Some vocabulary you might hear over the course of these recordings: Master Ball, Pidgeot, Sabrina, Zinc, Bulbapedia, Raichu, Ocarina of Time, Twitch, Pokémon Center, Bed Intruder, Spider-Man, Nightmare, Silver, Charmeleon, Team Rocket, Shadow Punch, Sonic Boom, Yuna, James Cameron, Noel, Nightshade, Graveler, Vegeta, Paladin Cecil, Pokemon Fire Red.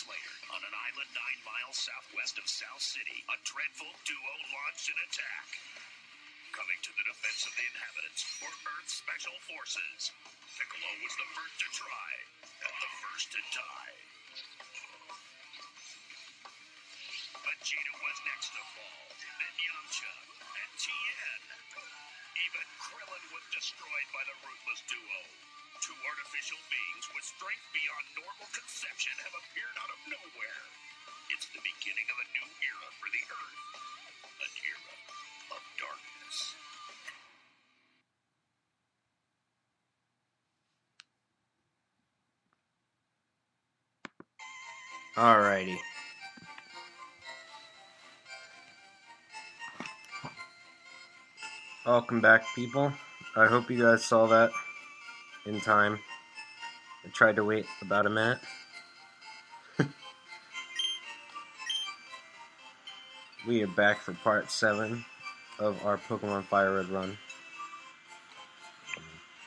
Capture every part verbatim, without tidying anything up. Months later, on an island nine miles southwest of South City, a dreadful duo launched an attack. Coming to the defense of the inhabitants were Earth Special Forces. Piccolo was the first to try, and the first to die. Vegeta was next to fall, then Yamcha, and Tien. Even Krillin was destroyed by the ruthless duo. Two artificial beings with strength beyond normal conception have appeared out of nowhere. It's the beginning of a new era for the Earth. An era of darkness. Alrighty. Welcome back, people. I hope you guys saw that in time. I tried to wait about a minute. We are back for part seven of our Pokemon Fire Red run.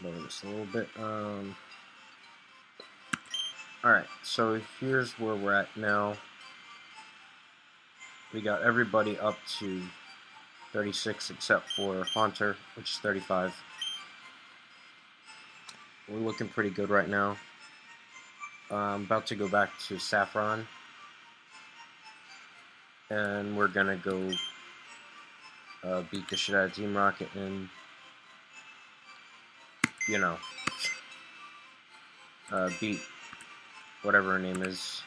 Lower this a little bit. Um, Alright, so here's where we're at now. We got everybody up to thirty-six except for Haunter, which is thirty-five. We're looking pretty good right now. Uh, I'm about to go back to Saffron, and we're gonna go uh, beat the shit out of Team Rocket, and you know, uh, beat whatever her name is.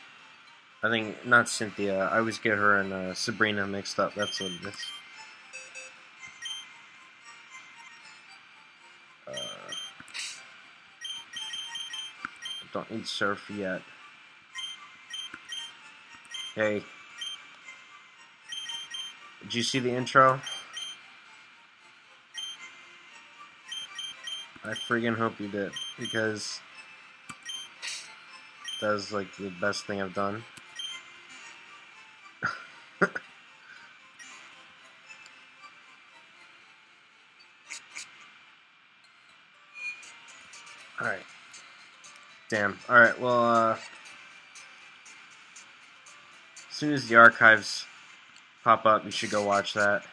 I think not Cynthia. I always get her and uh, Sabrina mixed up. That's what it is. Don't need surf yet. Hey. Did you see the intro? I friggin' hope you did, because that was like the best thing I've done. Alright. Damn. Alright, well, uh, as soon as the archives pop up, you should go watch that.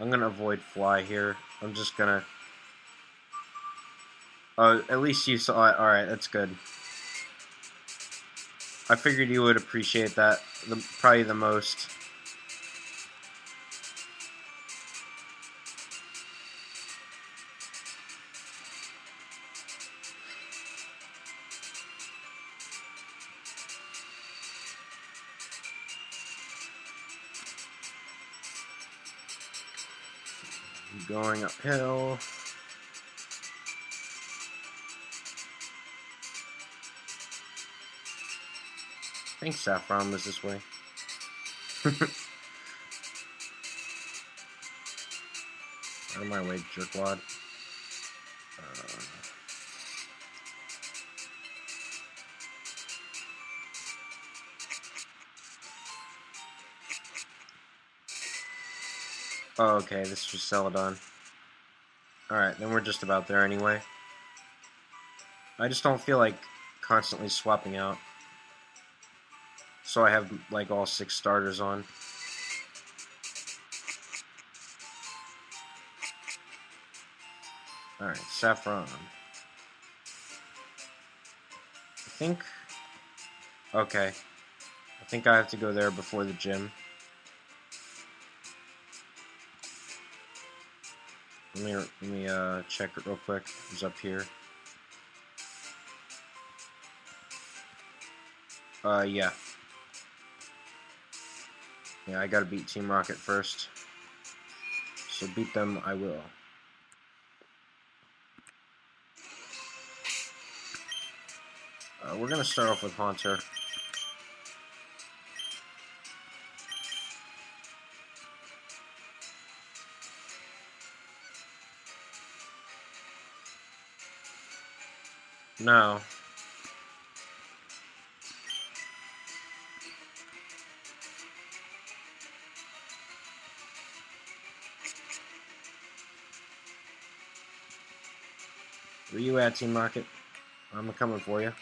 I'm gonna avoid Fly here. I'm just gonna... Oh, at least you saw it. Alright, that's good. I figured you would appreciate that the, probably the most. Going uphill. I think Saffron was this way. Out of my way, jerkwad. Uh, Oh, okay, this is just Celadon. Alright, then we're just about there anyway. I just don't feel like constantly swapping out. So I have, like, all six starters on. Alright, Saffron. I think... Okay. I think I have to go there before the gym. Let me, let me uh, check it real quick. It's up here. Uh, yeah. Yeah, I gotta beat Team Rocket first. So beat them, I will. Uh, we're gonna start off with Haunter. No. Where you at, Team Rocket? I'm coming for you.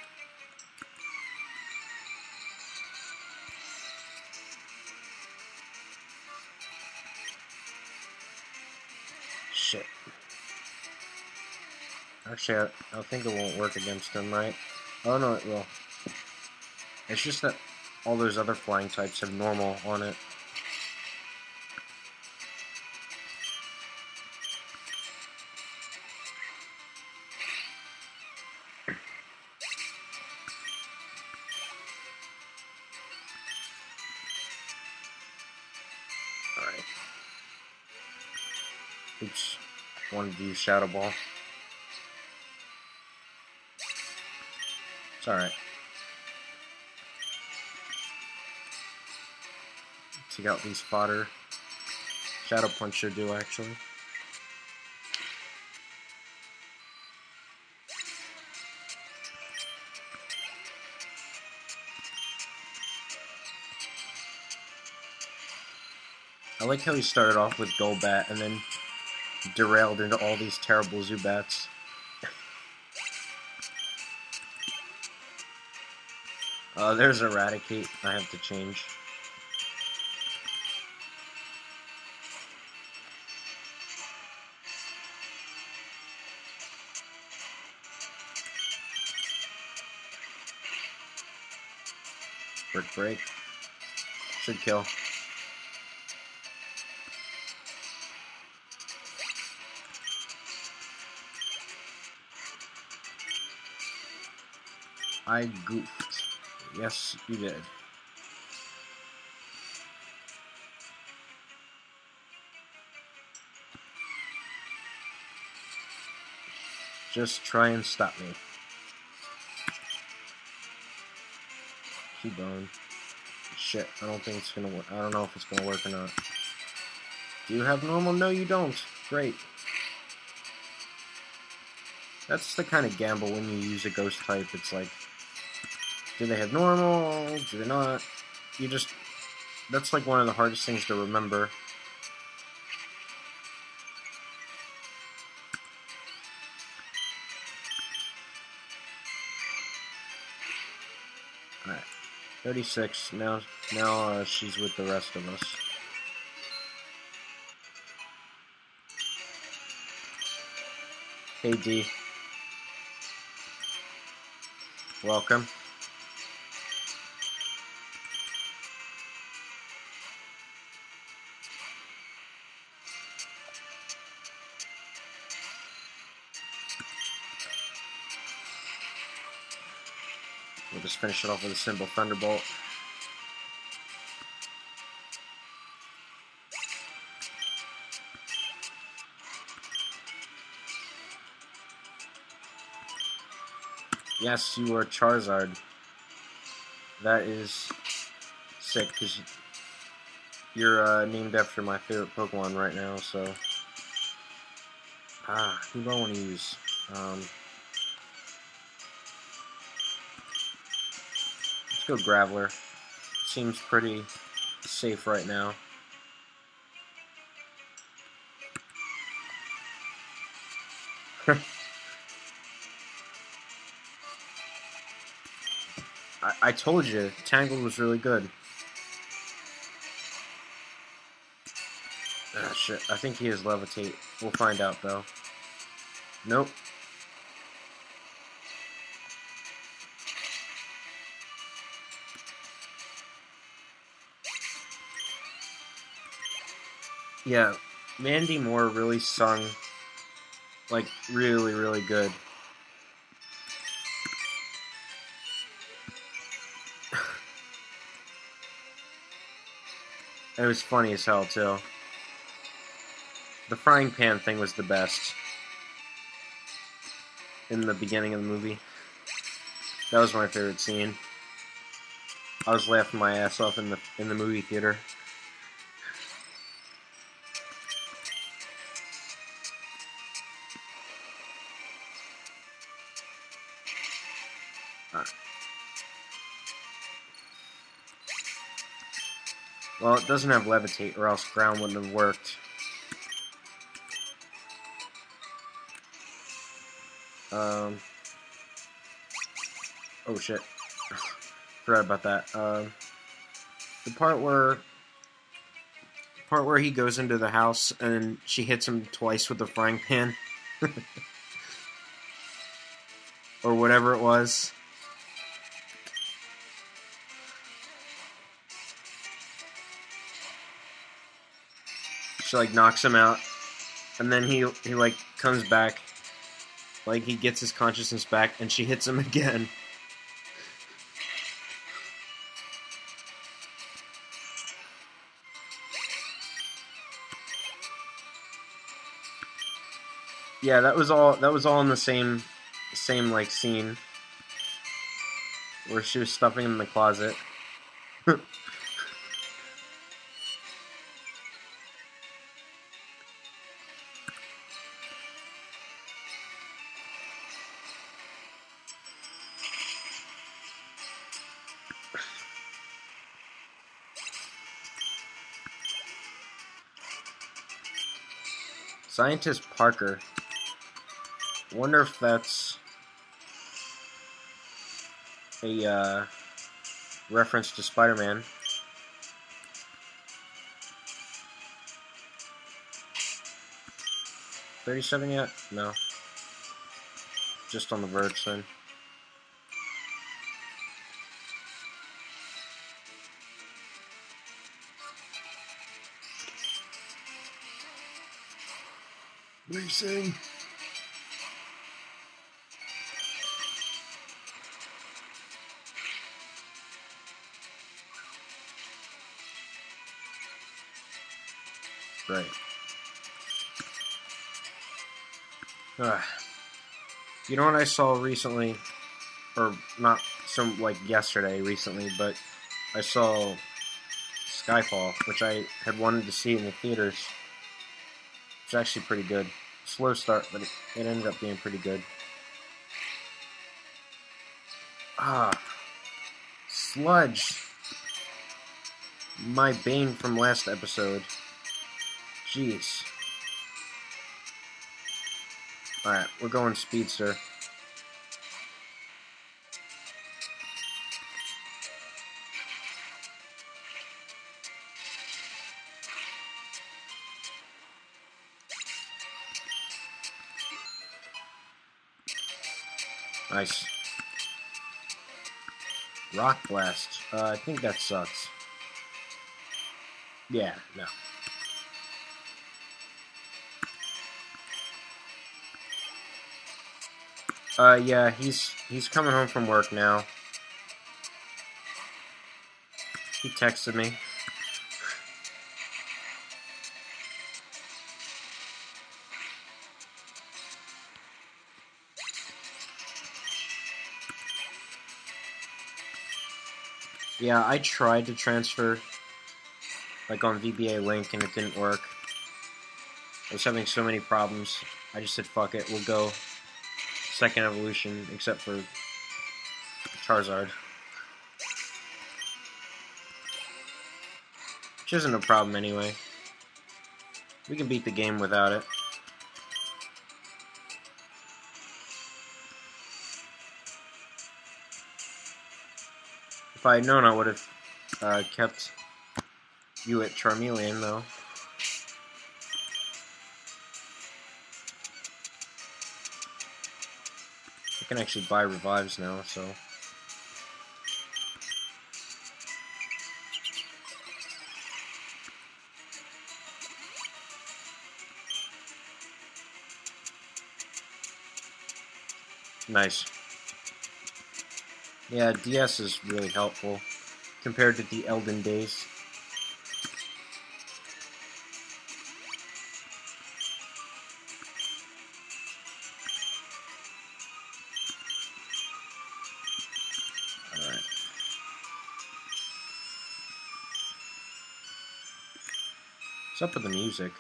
Actually, I, I think it won't work against him, right? Oh no, it will. It's just that all those other flying types have normal on it. Oops, wanted to use Shadow Ball. It's alright. Take out these fodder. Shadow Punch should do, actually. I like how he started off with Golbat and then derailed into all these terrible Zubats. uh, there's Eradicate. I have to change. Brick Break. Should kill. I goofed. Yes, you did. Just try and stop me. Keep going. Shit, I don't think it's gonna work. I don't know if it's gonna work or not. Do you have normal? No, you don't. Great. That's the kind of gamble when you use a ghost type. It's like, do they have normal? Do they not? You just... That's like one of the hardest things to remember. Alright. thirty-six. Now, now uh, she's with the rest of us. Hey, D. Welcome. We'll just finish it off with a simple Thunderbolt. Yes, you are Charizard. That is sick, because you're uh, named after my favorite Pokemon right now, so... Ah, who do I want to use? Um... Let's go Graveler. Seems pretty safe right now. I, I told you, Tangled was really good. Ah, shit. I think he is Levitate. We'll find out, though. Nope. Yeah, Mandy Moore really sung, like, really, really good. It was funny as hell, too. The frying pan thing was the best in the beginning of the movie. That was my favorite scene. I was laughing my ass off in the, in the movie theater. Well, it doesn't have Levitate, or else ground wouldn't have worked. Um. Oh shit. Forgot about that. Um. The part where, the part where he goes into the house and she hits him twice with the frying pan. or whatever it was. She like knocks him out, and then he he like comes back, like he gets his consciousness back, and she hits him again. Yeah, that was all. That was all in the same, same like scene where she was stuffing him in the closet. Scientist Parker. Wonder if that's a uh, reference to Spider-Man. thirty-seven yet? No. Just on the verge then. Racing. Right. Uh, you know what I saw recently, or not some like yesterday recently, but I saw Skyfall, which I had wanted to see in the theaters. It's actually pretty good. Slow start, but it, it ended up being pretty good. Ah, Sludge, my bane from last episode. Jeez. Alright, we're going Speedster. Nice. Rock Blast. Uh, I think that sucks. Yeah, no. Uh, yeah, he's he's coming home from work now. He texted me. Yeah, I tried to transfer, like, on V B A Link, and it didn't work. I was having so many problems. I just said, fuck it, we'll go second evolution, except for Charizard. Which isn't a problem anyway. We can beat the game without it. If I had known, I would have uh, kept you at Charmeleon, though. I can actually buy revives now, so. Nice. Yeah, D S is really helpful compared to the Elden days. All right. What's up with the music?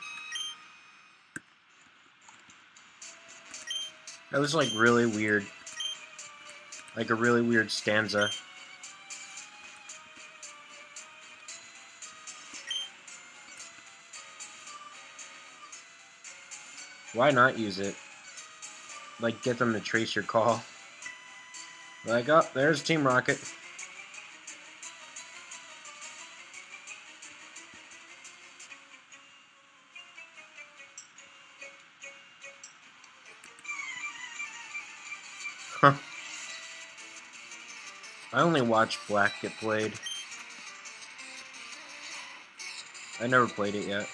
That was like really weird. Like a really weird stanza. Why not use it? Like, get them to trace your call. Like, oh, there's Team Rocket. Huh. I only watch Black get played. I never played it yet.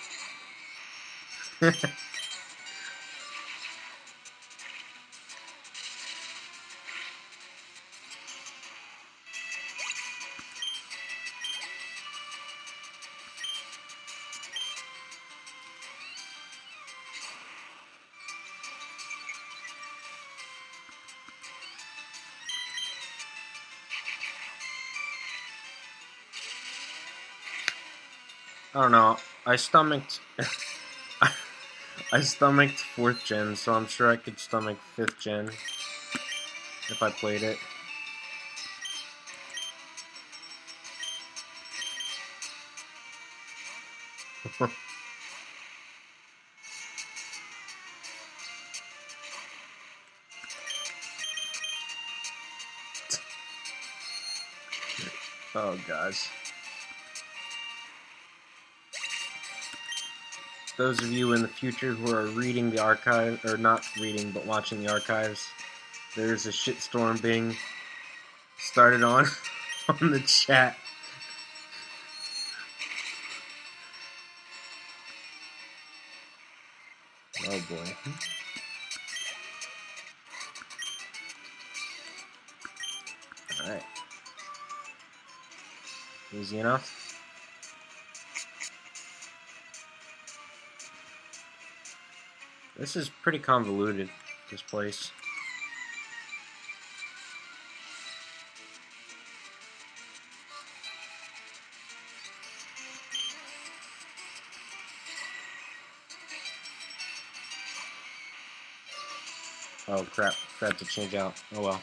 I don't know, I stomached, I stomached fourth gen, so I'm sure I could stomach fifth gen if I played it. Oh gosh. Those of you in the future who are reading the archive, or not reading, but watching the archives, there's a shitstorm being started on, on the chat. Oh boy. Alright. Easy enough. This is pretty convoluted, this place. Oh crap, forgot to change out. Oh well.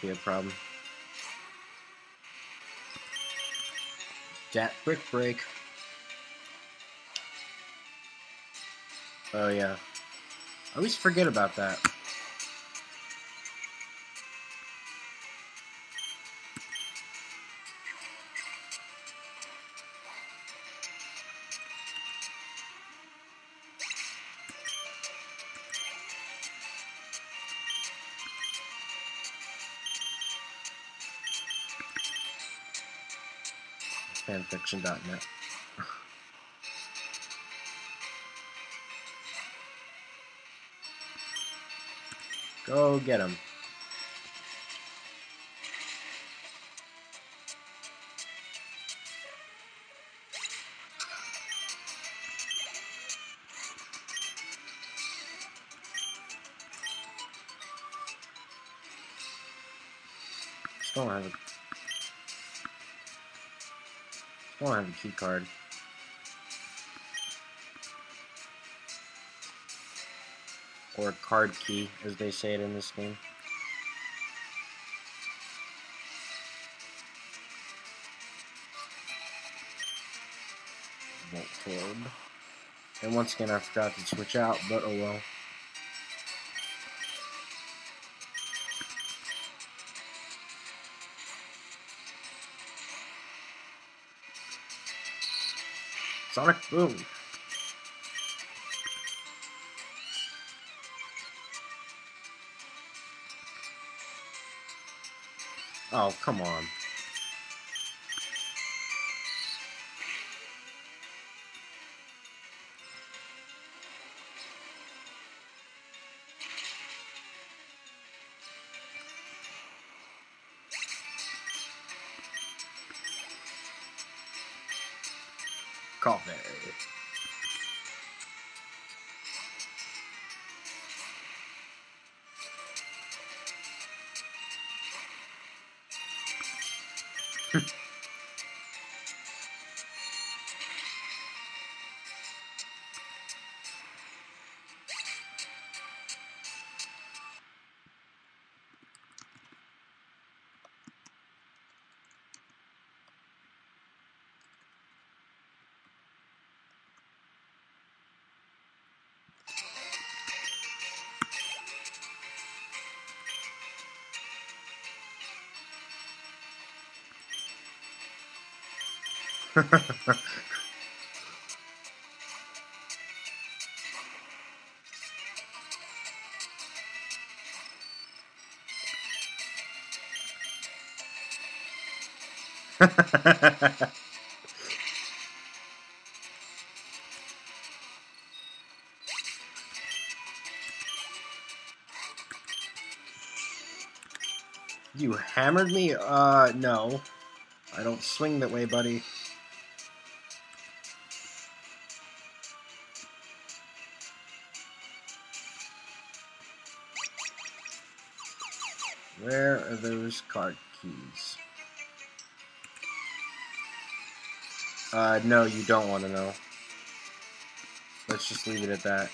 Be a problem. That brick break. Oh yeah. I always forget about that. fanfiction dot net. Go get him. Still don't have a I don't have a key card. Or a card key, as they say it in this game. Volt Orb. And once again I forgot to switch out, but oh well. Sonic Boom! Oh, come on. Coffee. You hammered me? Uh, no. I don't swing that way, buddy. Where are those card keys? Uh, no, you don't want to know. Let's just leave it at that.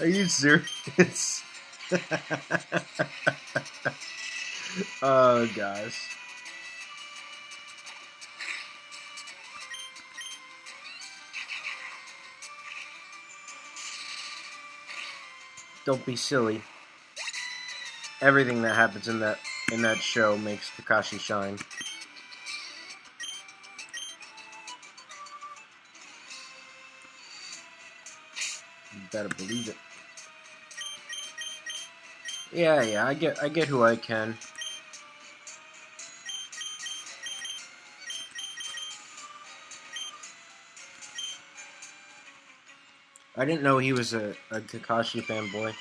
Are you serious? Oh, gosh. Don't be silly. Everything that happens in that in that show makes Kakashi shine. You better believe it. Yeah, yeah, I get I get who I can. I didn't know he was a, a Kakashi fanboy.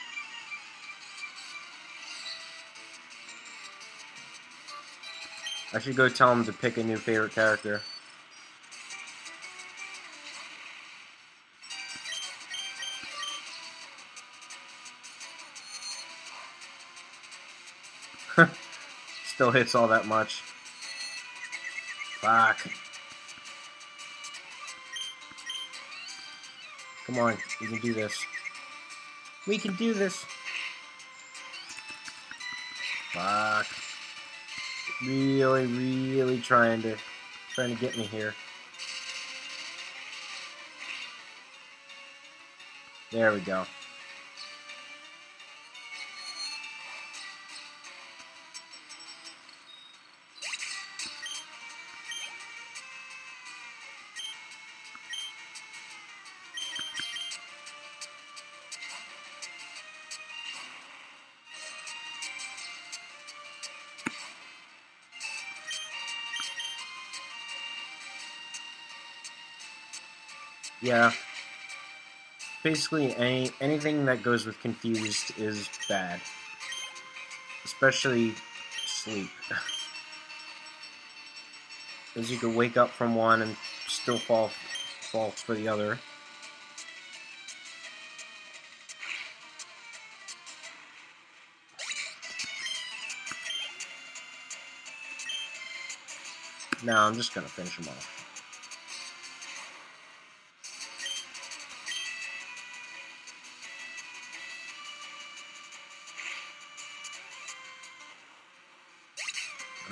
I should go tell him to pick a new favorite character. Still hits all that much. Fuck. Come on, we can do this. We can do this. Fuck. Really, really trying to trying to get me here. There we go. Yeah, basically any anything that goes with confused is bad, especially sleep, as you could wake up from one and still fall fall for the other. Now I'm just gonna finish them off.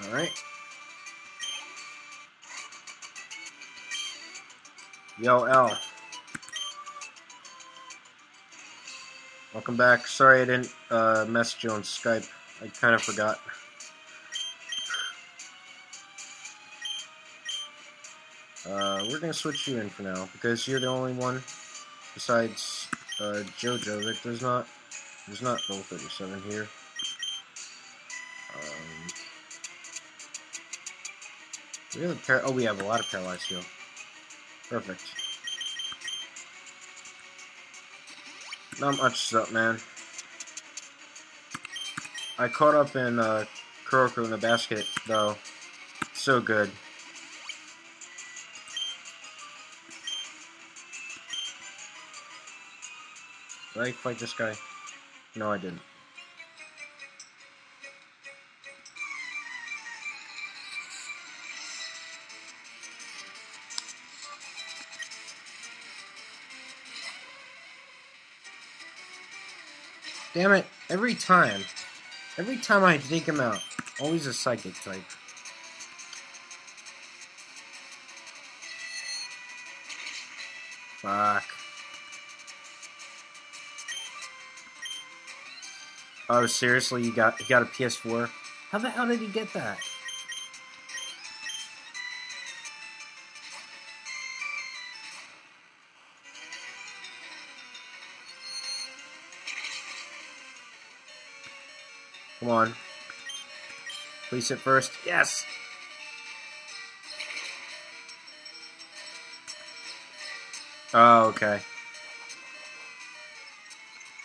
Alright. Yo, L. Welcome back. Sorry I didn't uh, message you on Skype. I kind of forgot. Uh, we're going to switch you in for now, because you're the only one besides uh, JoJo that does not, there's not level thirty-seven here. We have a par oh, we have a lot of paralyzed heal. Perfect. Not much is up, man. I caught up in uh, Kuroko in the Basket, though. So good. Did I fight this guy? No, I didn't. Damn it, every time. Every time I take him out, always a psychic type. Fuck. Oh, seriously? You got, you got a P S four? How the hell did he get that? Come on. Please hit first. Yes! Oh, okay.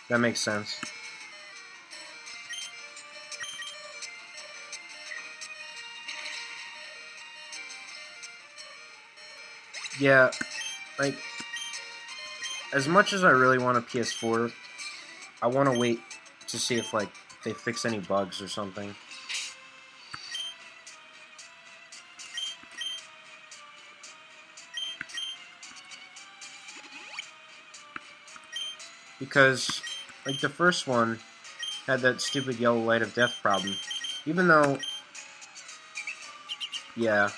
That makes sense. Yeah, like, as much as I really want a P S four, I want to wait to see if, like, they fix any bugs or something. Because, like, the first one had that stupid yellow light of death problem. Even though, yeah,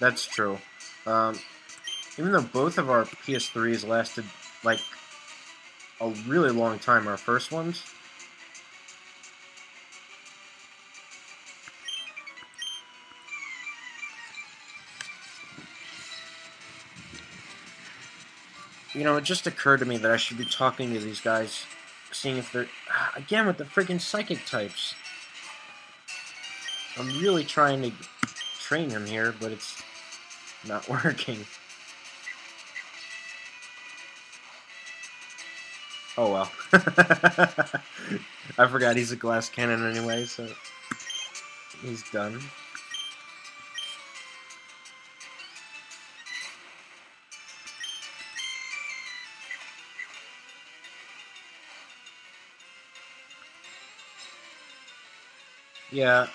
that's true. Um... Even though both of our P S threes lasted, like, a really long time, our first ones. You know, it just occurred to me that I should be talking to these guys, seeing if they're... Again, with the freaking psychic types. I'm really trying to train him here, but it's not working. Oh well. I forgot he's a glass cannon anyway, so he's done. Yeah,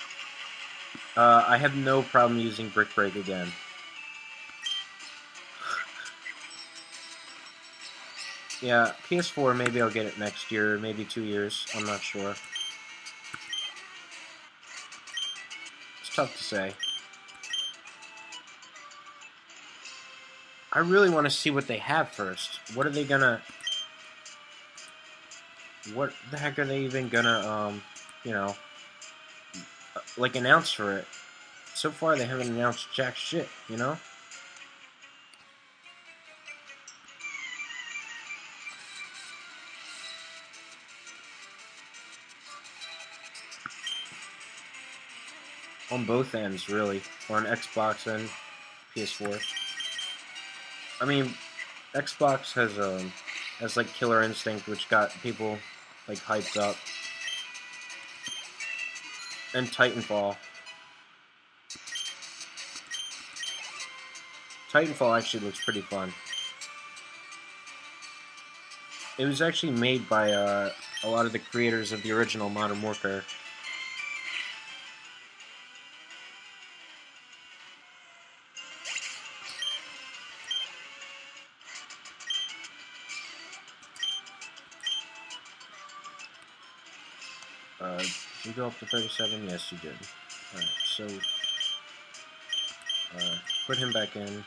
uh, I have no problem using Brick Break again. Yeah, P S four, maybe I'll get it next year, maybe two years, I'm not sure. It's tough to say. I really want to see what they have first. What are they gonna... What the heck are they even gonna, um, you know, like, announce for it? So far, they haven't announced jack shit, you know? On both ends, really. On Xbox and P S four. I mean, Xbox has um has like Killer Instinct, which got people like hyped up, and Titanfall. Titanfall actually looks pretty fun. It was actually made by uh, a lot of the creators of the original Modern Warfare. You go up to thirty-seven? Yes, you did. Alright, so... Uh, put him back in.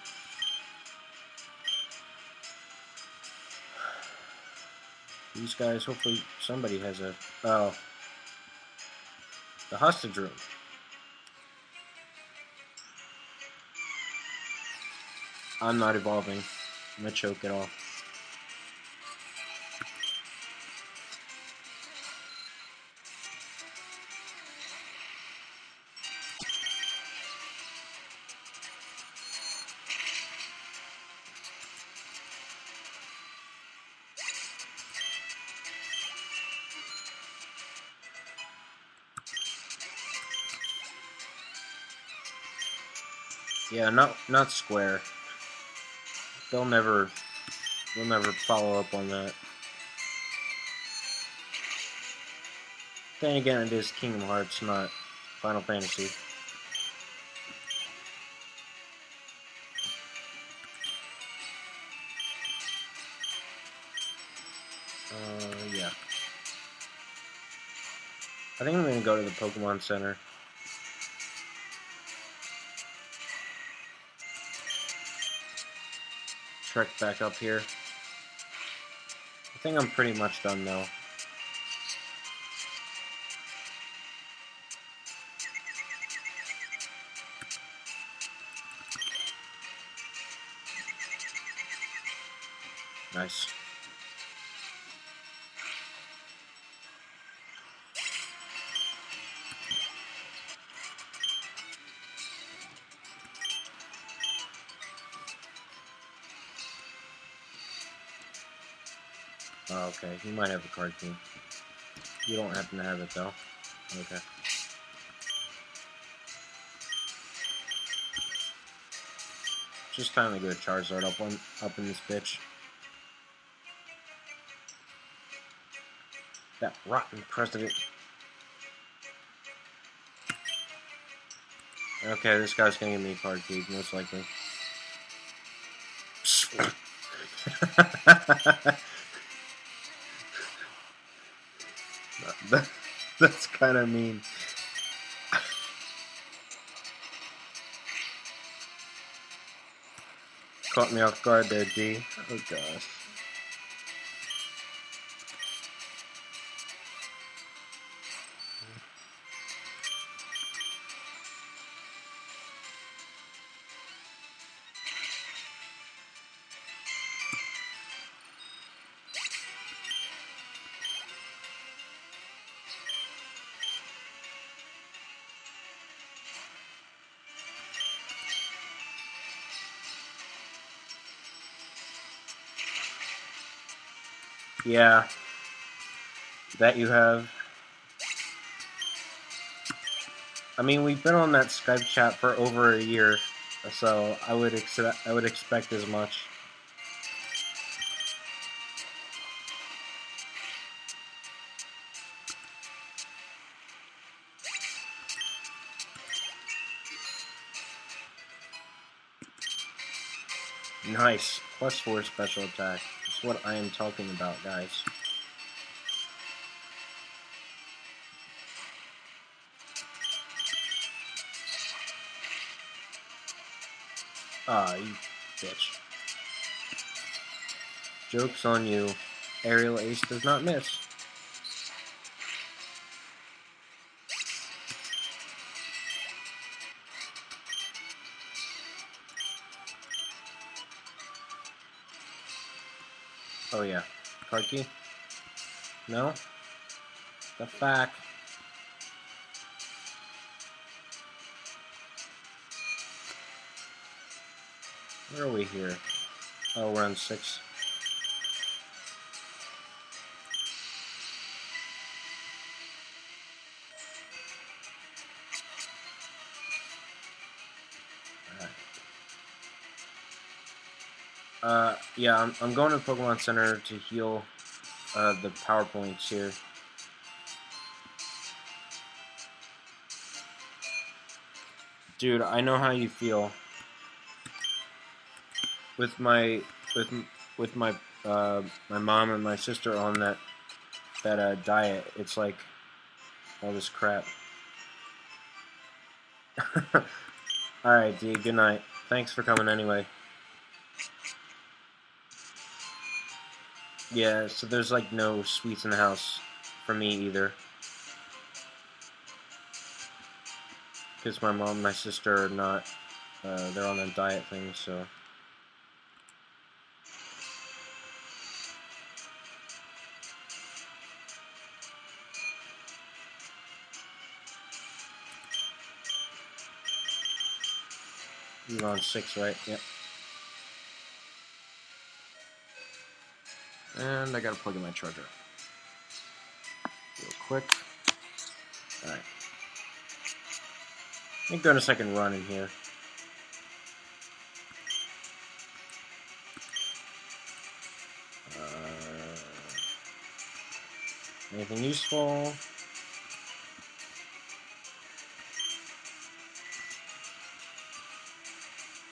These guys, hopefully somebody has a... Oh. The hostage room. I'm not evolving. I'm gonna choke it all. Yeah, not not square. They'll never they'll never follow up on that. Then again, it is Kingdom Hearts, not Final Fantasy. Uh yeah. I think I'm gonna go to the Pokemon Center. Trek back up here. I think I'm pretty much done though. Nice. Oh, okay, he might have a card team. You don't happen to have it though. Okay. Just time to go Charizard up on up in this bitch. That rotten president. Okay, this guy's gonna give me a card key, most likely. that, that's kind of mean. Caught me off guard there, D. Oh gosh. Yeah, that you have. I mean, we've been on that Skype chat for over a year, so I would expect I would expect as much. Nice, plus four special attack. What I am talking about, guys. Ah, you bitch. Joke's on you. Aerial Ace does not miss. Oh yeah, card key? No? The fact. Where are we here? Oh, we're on six. Uh, yeah, I'm, I'm going to the Pokemon Center to heal uh, the PowerPoints here. Dude, I know how you feel. With my with with my uh, my mom and my sister on that that uh, diet, it's like all this crap. All right, dude. Good night. Thanks for coming anyway. Yeah, so there's like no sweets in the house for me either. Because my mom and my sister are not, uh, they're on a diet thing, so. You're on six, right? Yep. And I gotta plug in my charger. Real quick. Alright. Thank goodness I can run in here. Uh, anything useful?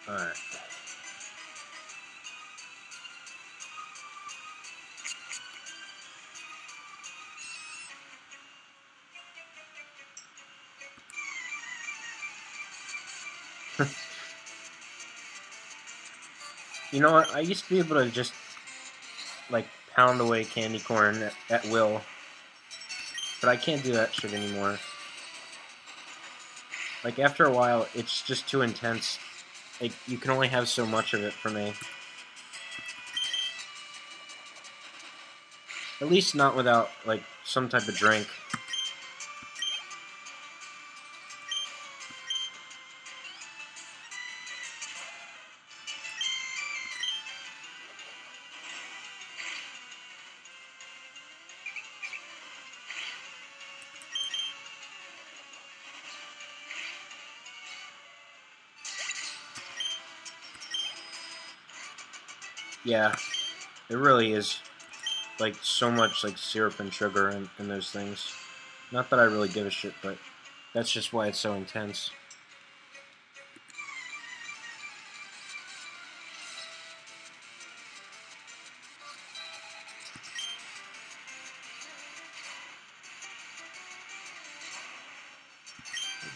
Alright. You know what, I used to be able to just, like, pound away candy corn at, at will, but I can't do that shit anymore. Like, after a while, it's just too intense. Like, you can only have so much of it for me. At least not without, like, some type of drink. Yeah, it really is, like, so much, like, syrup and sugar and, and those things. Not that I really give a shit, but that's just why it's so intense.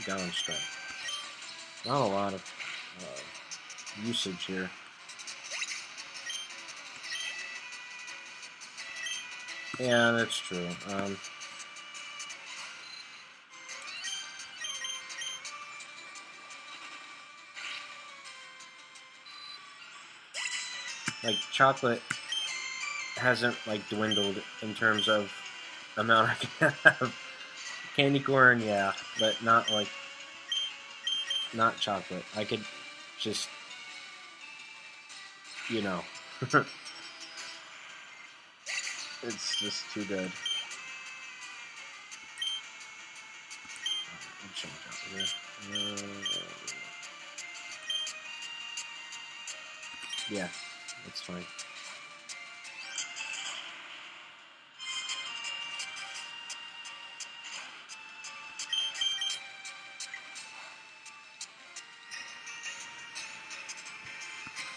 Gallon strength. Not a lot of uh, usage here. Yeah, that's true. Um, like, chocolate hasn't, like, dwindled in terms of amount I can have. Candy corn, yeah, but not, like, not chocolate. I could just, you know. It's just too good. I'll change out here. Uh, yeah, that's fine.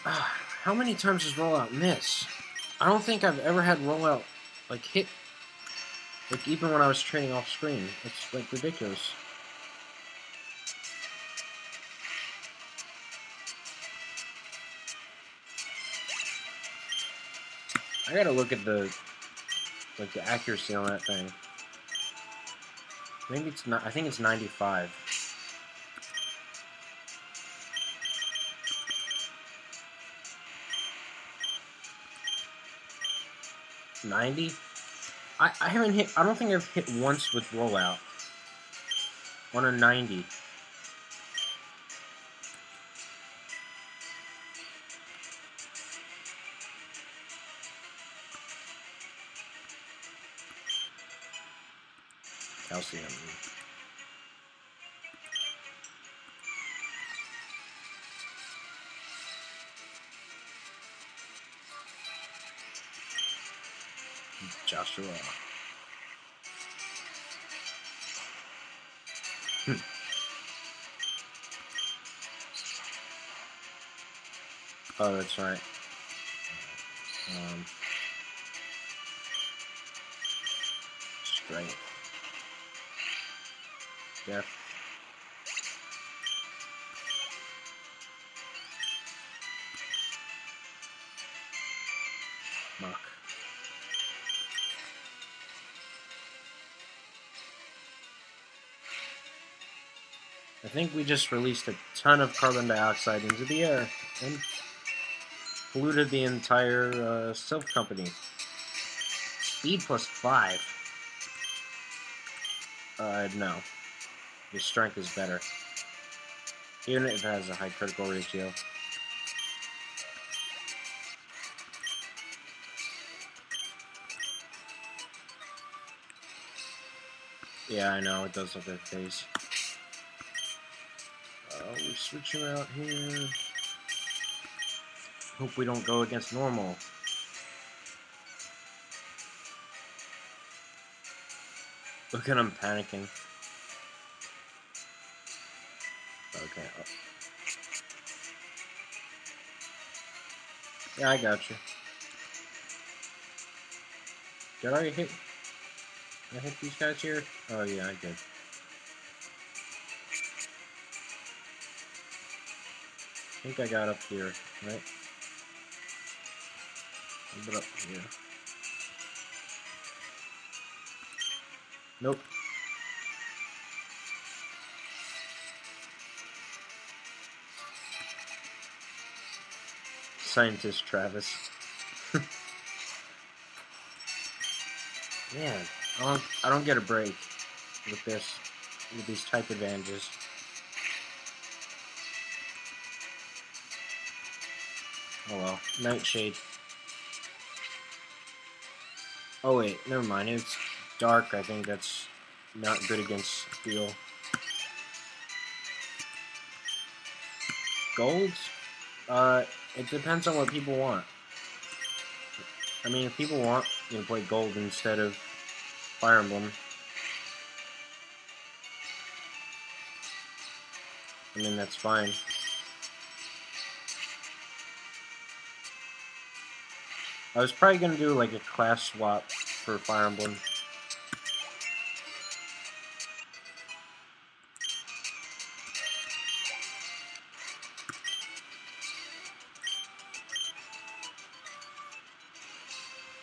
Uh, how many times does Rollout miss? I don't think I've ever had Rollout like hit, like even when I was training off screen. It's like ridiculous. I gotta look at the like the accuracy on that thing. Maybe it's not. I think it's ninety-five. ninety? I, I haven't hit, I don't think I've hit once with Rollout on a ninety. Calcium. Joshua. Hm. Oh, that's right. Um, strength. Death. Mock. I think we just released a ton of carbon dioxide into the air and polluted the entire uh, soap company. Speed plus five. Uh, no. Your strength is better. Even if it has a high critical ratio. Yeah, I know, it does look like their face. We switch him out here. Hope we don't go against normal. Look at him panicking. Okay. Oh. Yeah, I got you. Did I hit? Did I hit these guys here? Oh yeah, I did. I think I got up here, right? A little bit up here. Nope. Scientist Travis. Yeah, I don't, I don't get a break with this, with these type advantages. Oh well, Nightshade. Oh wait, never mind. It's dark. I think that's not good against steel. Gold? Uh, it depends on what people want. I mean, if people want, you can play Gold instead of Fire Emblem. I mean, that's fine. I was probably gonna do like a class swap for Fire Emblem.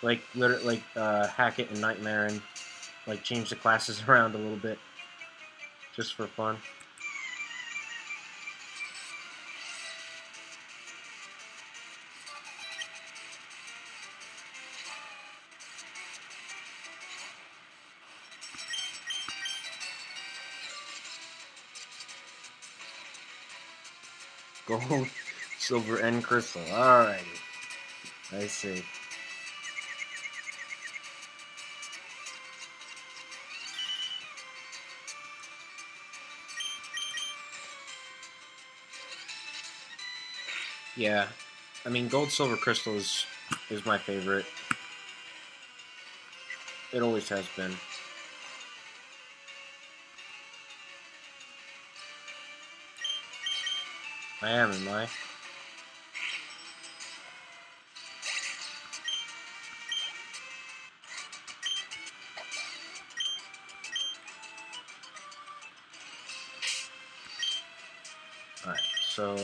Like, literally, like, uh, hack it and Nightmare and, like, change the classes around a little bit. Just for fun. Gold, Silver, and Crystal. Alrighty. I see. Yeah, I mean, Gold, Silver, Crystal is, is my favorite. It always has been. I am, am I? Alright, so...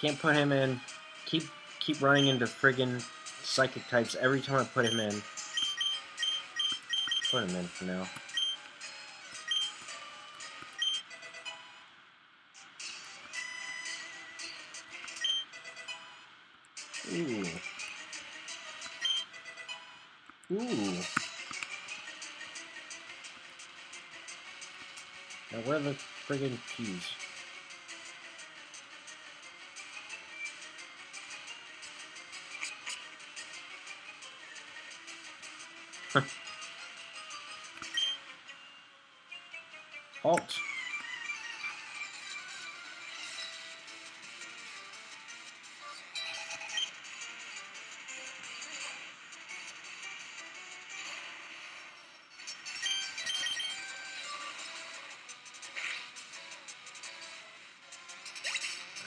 Can't put him in. Keep keep running into friggin' psychic types every time I put him in. Put him in for now. Ooh. Ooh. Now where are the friggin' keys? Halt.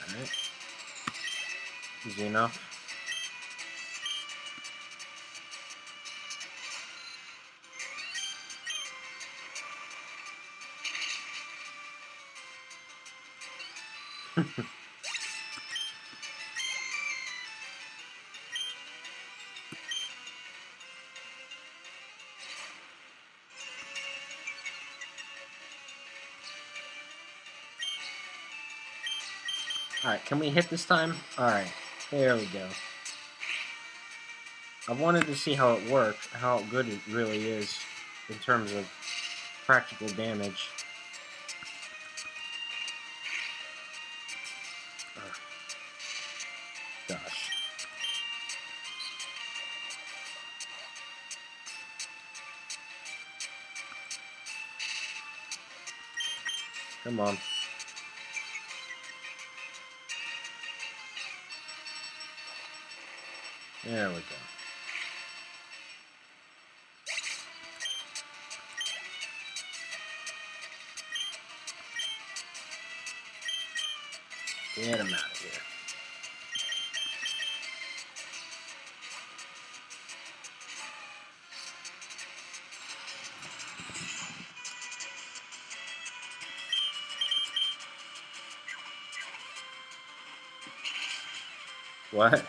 All right. Easy enough. Alright, can we hit this time? Alright, there we go. I wanted to see how it worked, how good it really is in terms of practical damage. Come on. There we go. Get him out of here. What?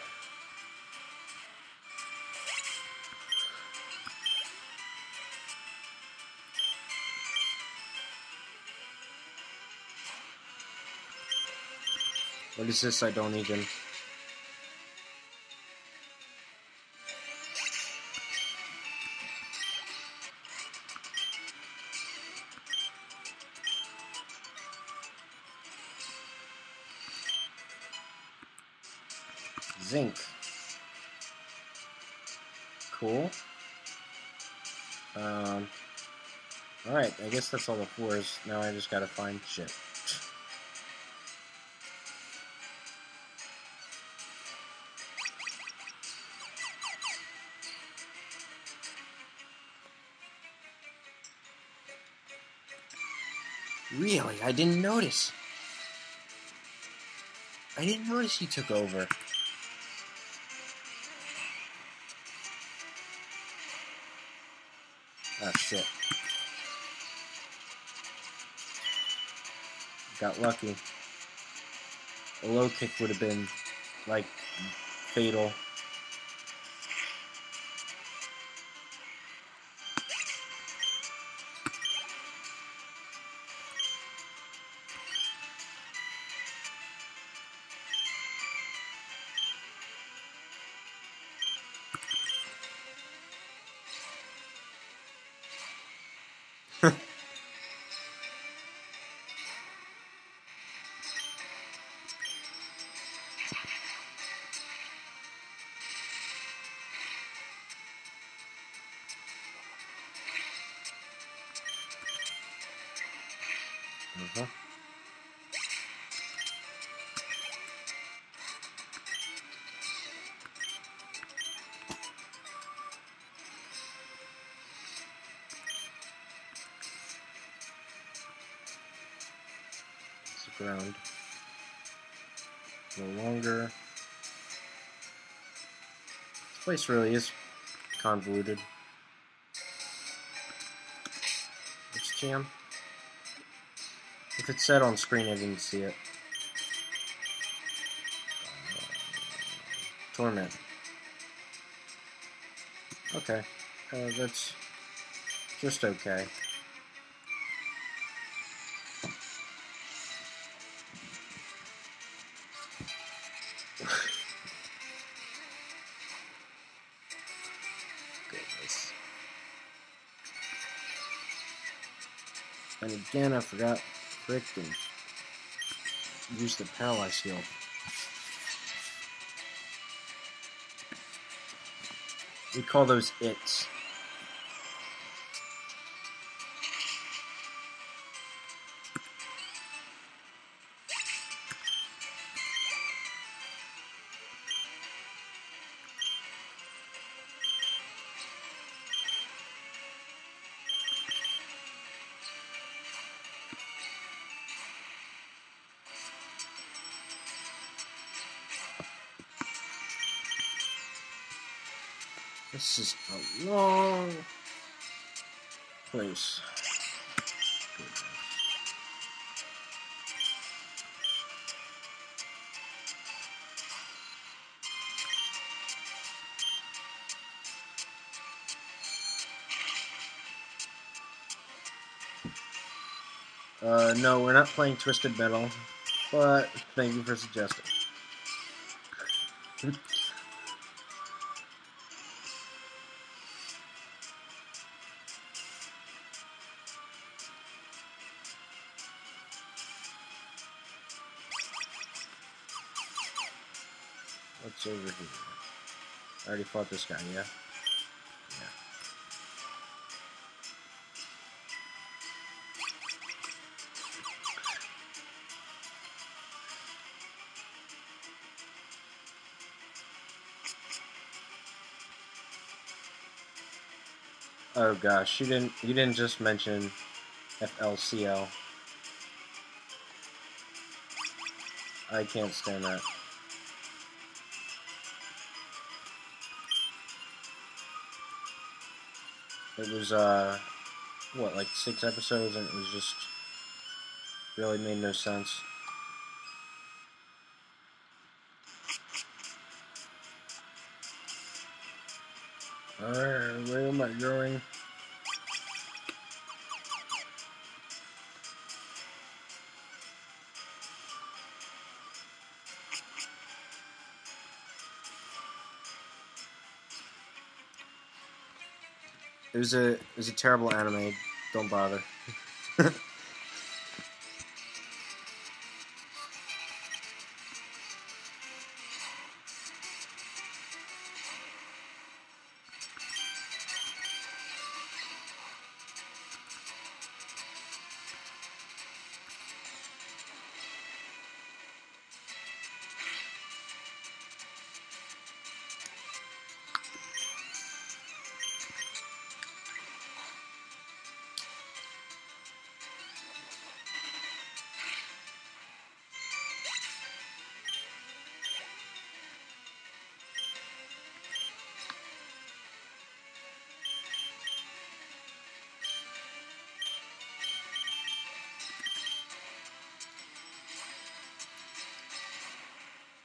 What is this? I don't even... Zinc. Cool. Um, Alright, I guess that's all the floors. Now I just gotta find shit. Really? I didn't notice. I didn't notice he took over. Oh, shit. Got lucky. A low kick would have been, like, fatal. Uh-huh. It's the ground. No longer. This place really is convoluted. Let's jam. If it's set on screen, I didn't see it. Uh, Torment. Okay. Uh, that's just okay. Goodness. And again, I forgot. Frickin' use the power skill. We call those its. This is a long place. Goodness. Uh, no, we're not playing Twisted Metal, but thank you for suggesting. What's over here? I already fought this guy, yeah? Yeah. Oh gosh, you didn't you didn't just mention F L C L. I can't stand that. It was, uh, what, like six episodes, and it was just really made no sense. Alright, where am I going? It was a it was a terrible anime. Don't bother.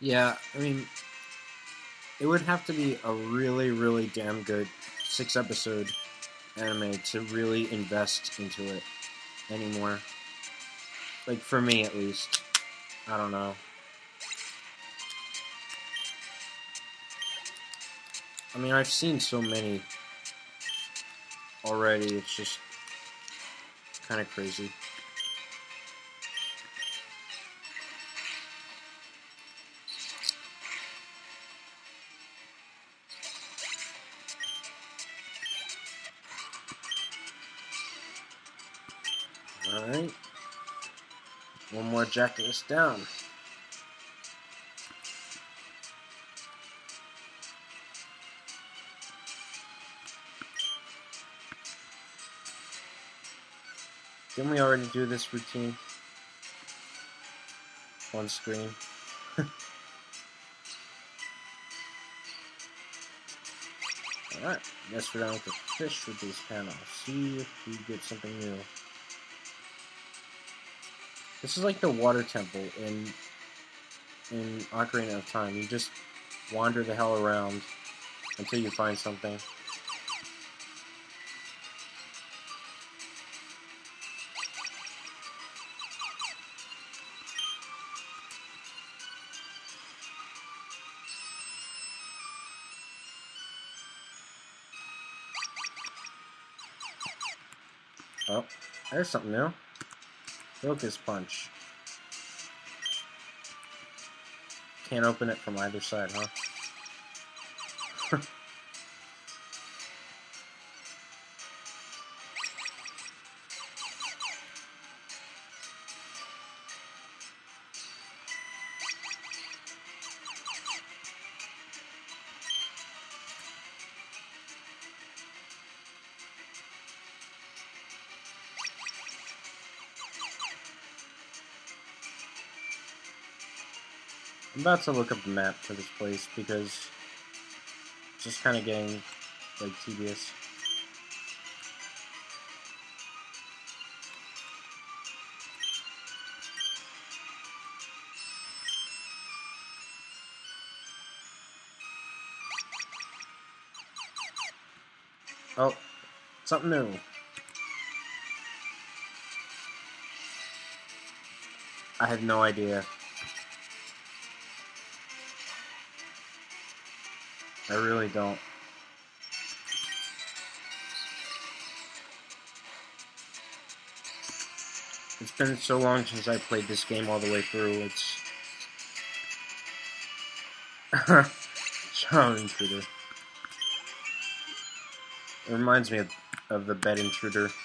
Yeah, I mean, it would have to be a really, really damn good six-episode anime to really invest into it anymore. Like, for me, at least. I don't know. I mean, I've seen so many already, it's just kind of crazy. Alright. One more jacket is down. Didn't we already do this routine? On screen. Alright, guess we're down with the fish with these panels. See if we get something new. This is like the water temple in in Ocarina of Time. You just wander the hell around until you find something. Oh, there's something new. Focus Punch. Can't open it from either side, huh? I'm about to look up the map for this place because it's just kind of getting, like, tedious. Oh, something new. I have no idea. I really don't. It's been so long since I played this game all the way through, it's... Shadow Intruder. It reminds me of, of the Bed Intruder, of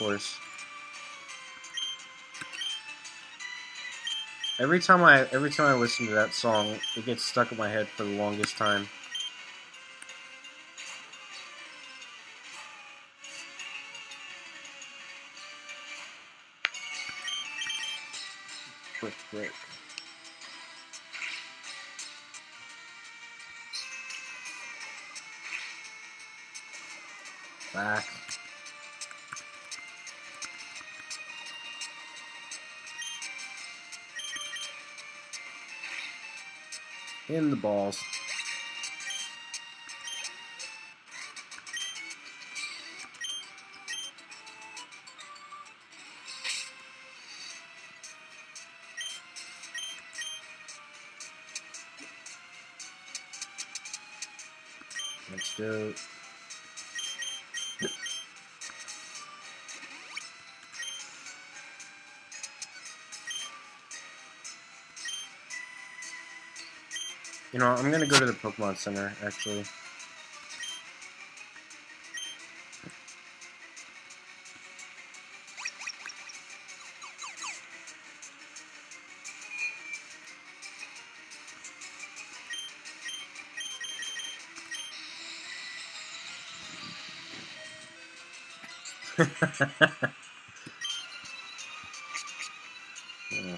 course. Every time I every time I listen to that song, it gets stuck in my head for the longest time. Brick Break. Back. In the balls. Let's do it. You know, I'm gonna go to the Pokemon Center, actually. Yeah.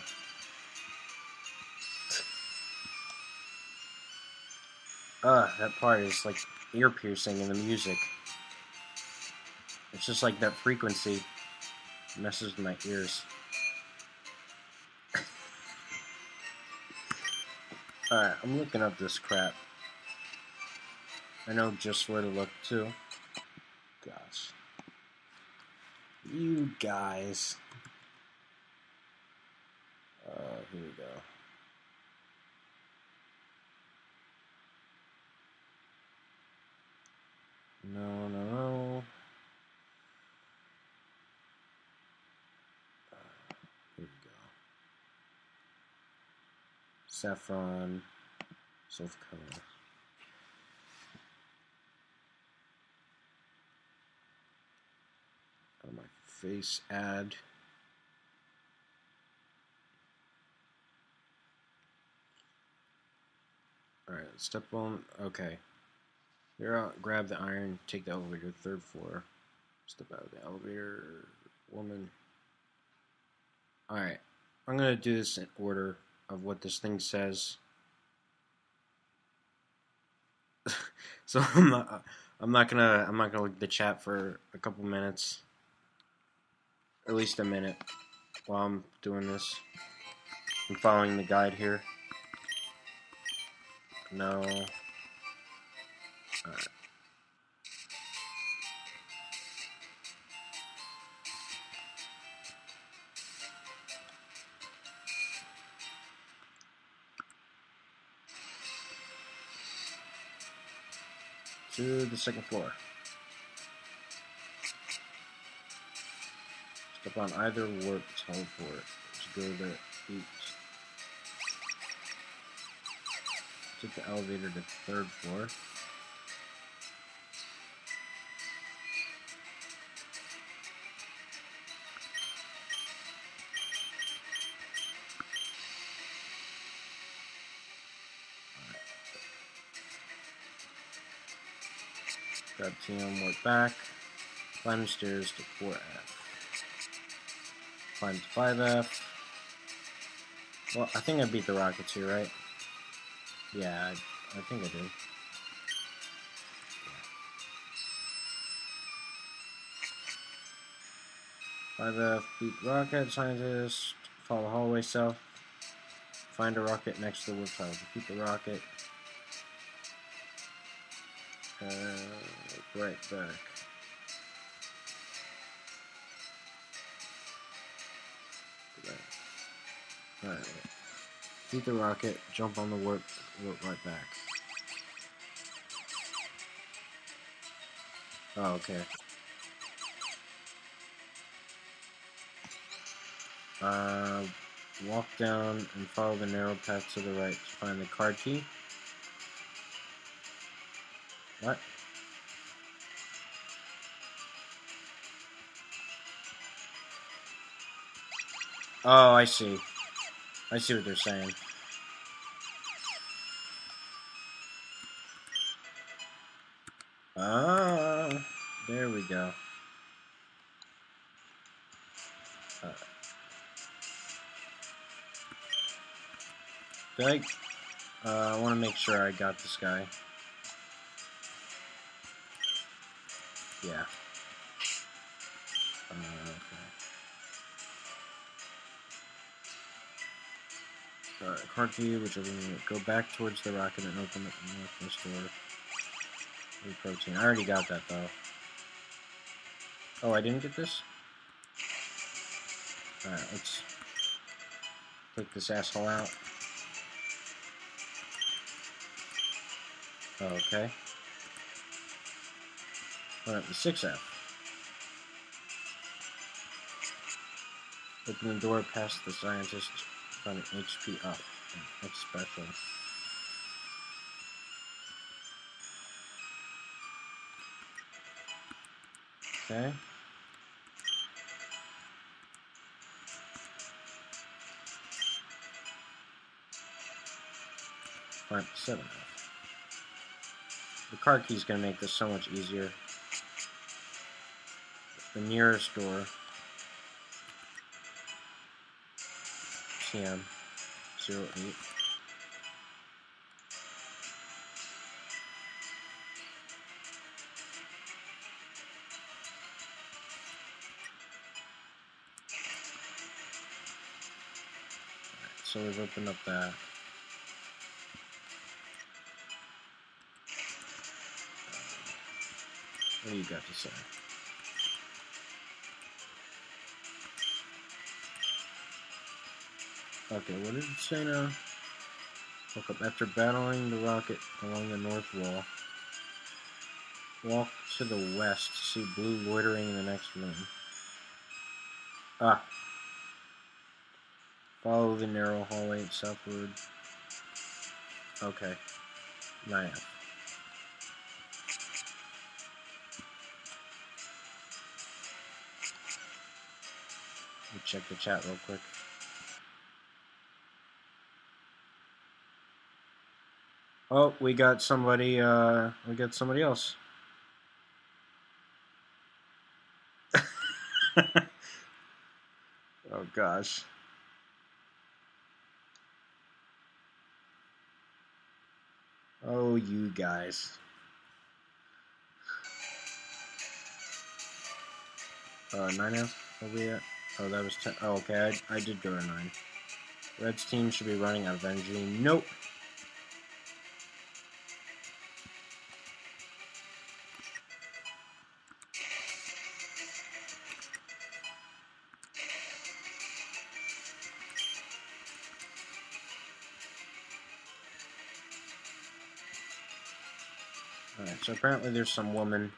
Ah, uh, that part is like ear piercing in the music. It's just like that frequency messes with my ears. Alright, I'm looking up this crap. I know just where to look too. Gosh. You guys. Uh, here we go. No, no, no. Uh, here we go. Saffron, silver color. Oh, my face ad. All right, step on. Okay. Here, I'll grab the iron, take the elevator, third floor. Step out of the elevator, woman. Alright, I'm going to do this in order of what this thing says. So I'm not, I'm not going to I'm not going to look at the chat for a couple minutes. At least a minute while I'm doing this. I'm following the guide here. No. All right. To the second floor. Step on either warp teleport. Just go to each. Take the elevator to the third floor. Grab T M, work back, climb the stairs to four F, climb to five F, well, I think I beat the Rockets here, right? Yeah, I, I think I did. Yeah. five F, beat Rocket, scientist, follow hallway south, find a rocket next to the wood pile, defeat the rocket. Uh, right back. Alright, right. Beat the rocket, jump on the warp, warp right back. Oh, okay. Uh, walk down and follow the narrow path to the right to find the car key. What? Oh, I see. I see what they're saying. Ah, there we go. Uh, I, uh, I want to make sure I got this guy. Yeah. Uh, okay. Alright, card view, which I'm gonna go back towards the rocket and open up the northwest door. New protein. I already got that though. Oh, I didn't get this? Alright, let's click this asshole out. Oh, okay. Alright, the six F. Open the door past the scientist, find an H P up. That's special. Okay. Alright, seven F. The car key is going to make this so much easier. The nearest door. T M zero eight. So we've opened up that. What do you got to say? Okay, what did it say now? Look up after battling the rocket along the north wall. Walk to the west to see blue loitering in the next room. Ah. Follow the narrow hallway southward. Okay. Naya. Let me check the chat real quick. Oh, we got somebody, uh, we got somebody else. Oh, gosh. Oh, you guys. Uh, nine F over here. Oh, that was ten. Oh, okay. I, I did go to nine. Red's team should be running out of energy. Nope. So apparently there's some woman,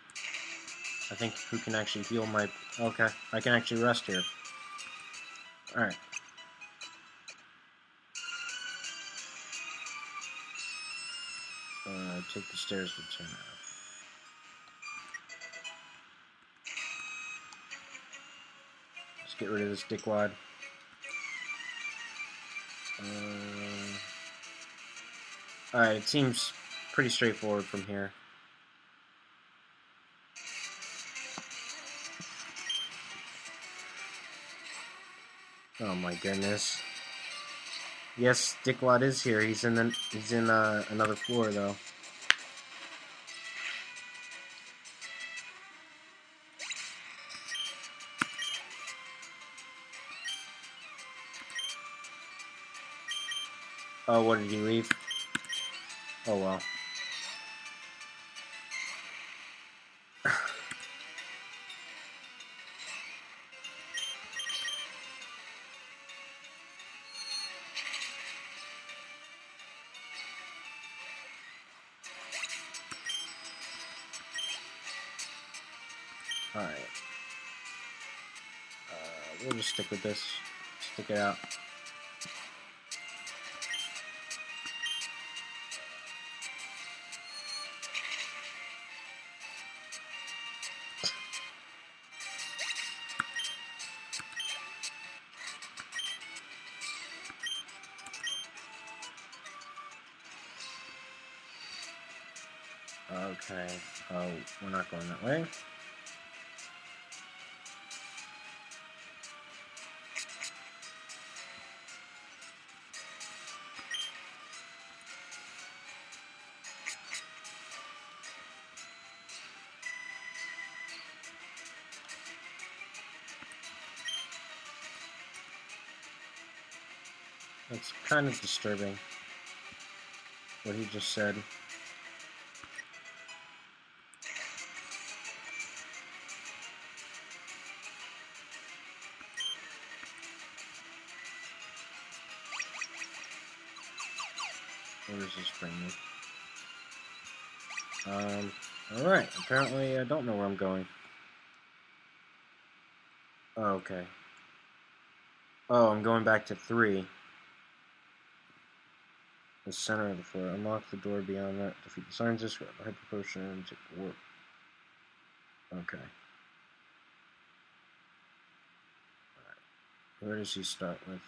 I think, who can actually heal my... Okay, I can actually rest here. Alright. Uh, take the stairs to turn out. Let's get rid of this dickwad. Uh, Alright, it seems pretty straightforward from here. Oh my goodness! Yes, Dickwad is here. He's in the, he's in uh, another floor though. Oh, what did he leave? Oh well. Stick with this. Stick it out. Okay. Oh, we're not going that way. It's kind of disturbing, what he just said. Where does this bring me? Um, alright, apparently I don't know where I'm going. Oh, okay. Oh, I'm going back to three. The center of the floor. Unlock the door beyond that. Defeat the scientist. Grab the hyperpotion and take the warp. Okay. Alright. Where does he start with?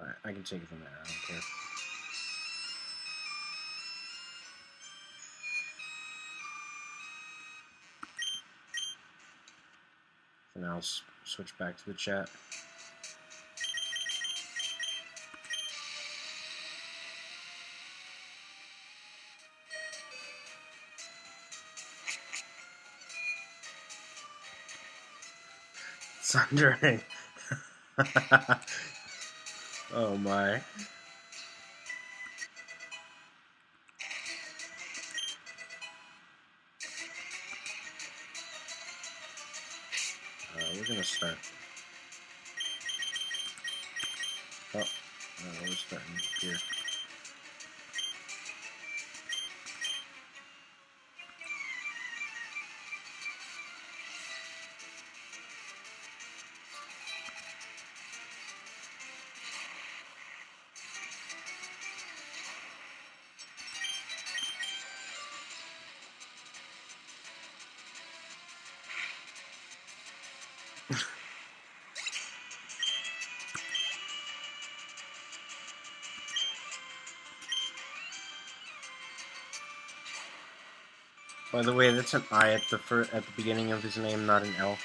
Alright, I can take it from there. I don't care. For now, it's switch back to the chat. Sundering. Oh my. we're gonna start. Oh, no, we're starting here. By the way, that's an I at the fir at the beginning of his name, not an L.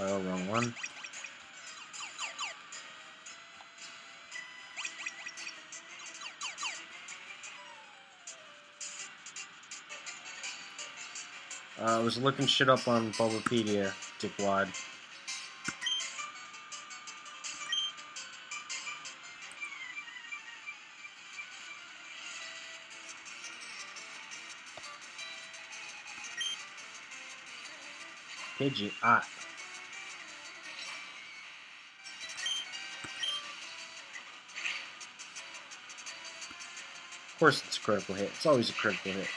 Oh, wrong one. Uh, I was looking shit up on Bulbapedia, dickwad. Pidgeot. Of course it's a critical hit. It's always a critical hit.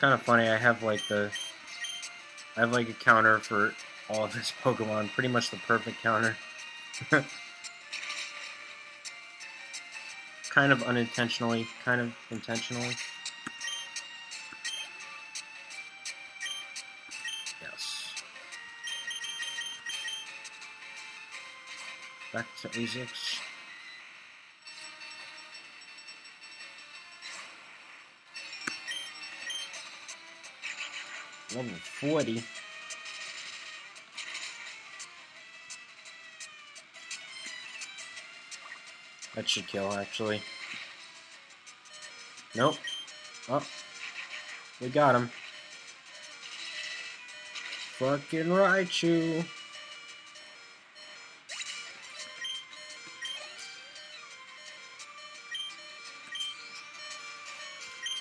Kind of funny, I have like the I have like a counter for all of this Pokemon, pretty much the perfect counter. Kind of unintentionally, kind of intentionally. Yes. Back to Azix. Level forty. That should kill, actually. Nope. Oh. We got him. Fucking Raichu.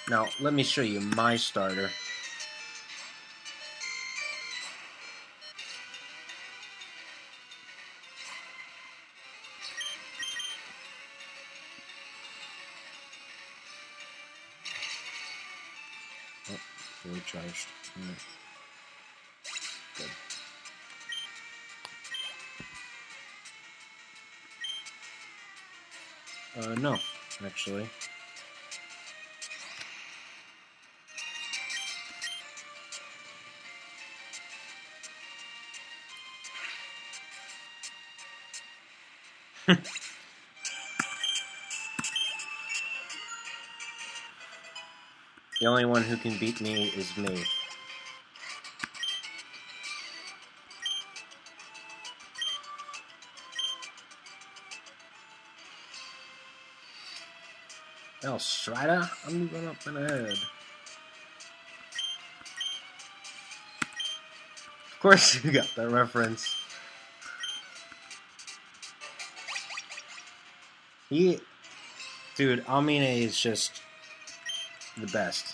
Now, let me show you my starter. Charged. Mm. Good. Uh, no, actually. The only one who can beat me is me. El Strider, I'm moving up and ahead. Of course you got that reference. He... Dude, Amine is just... the best.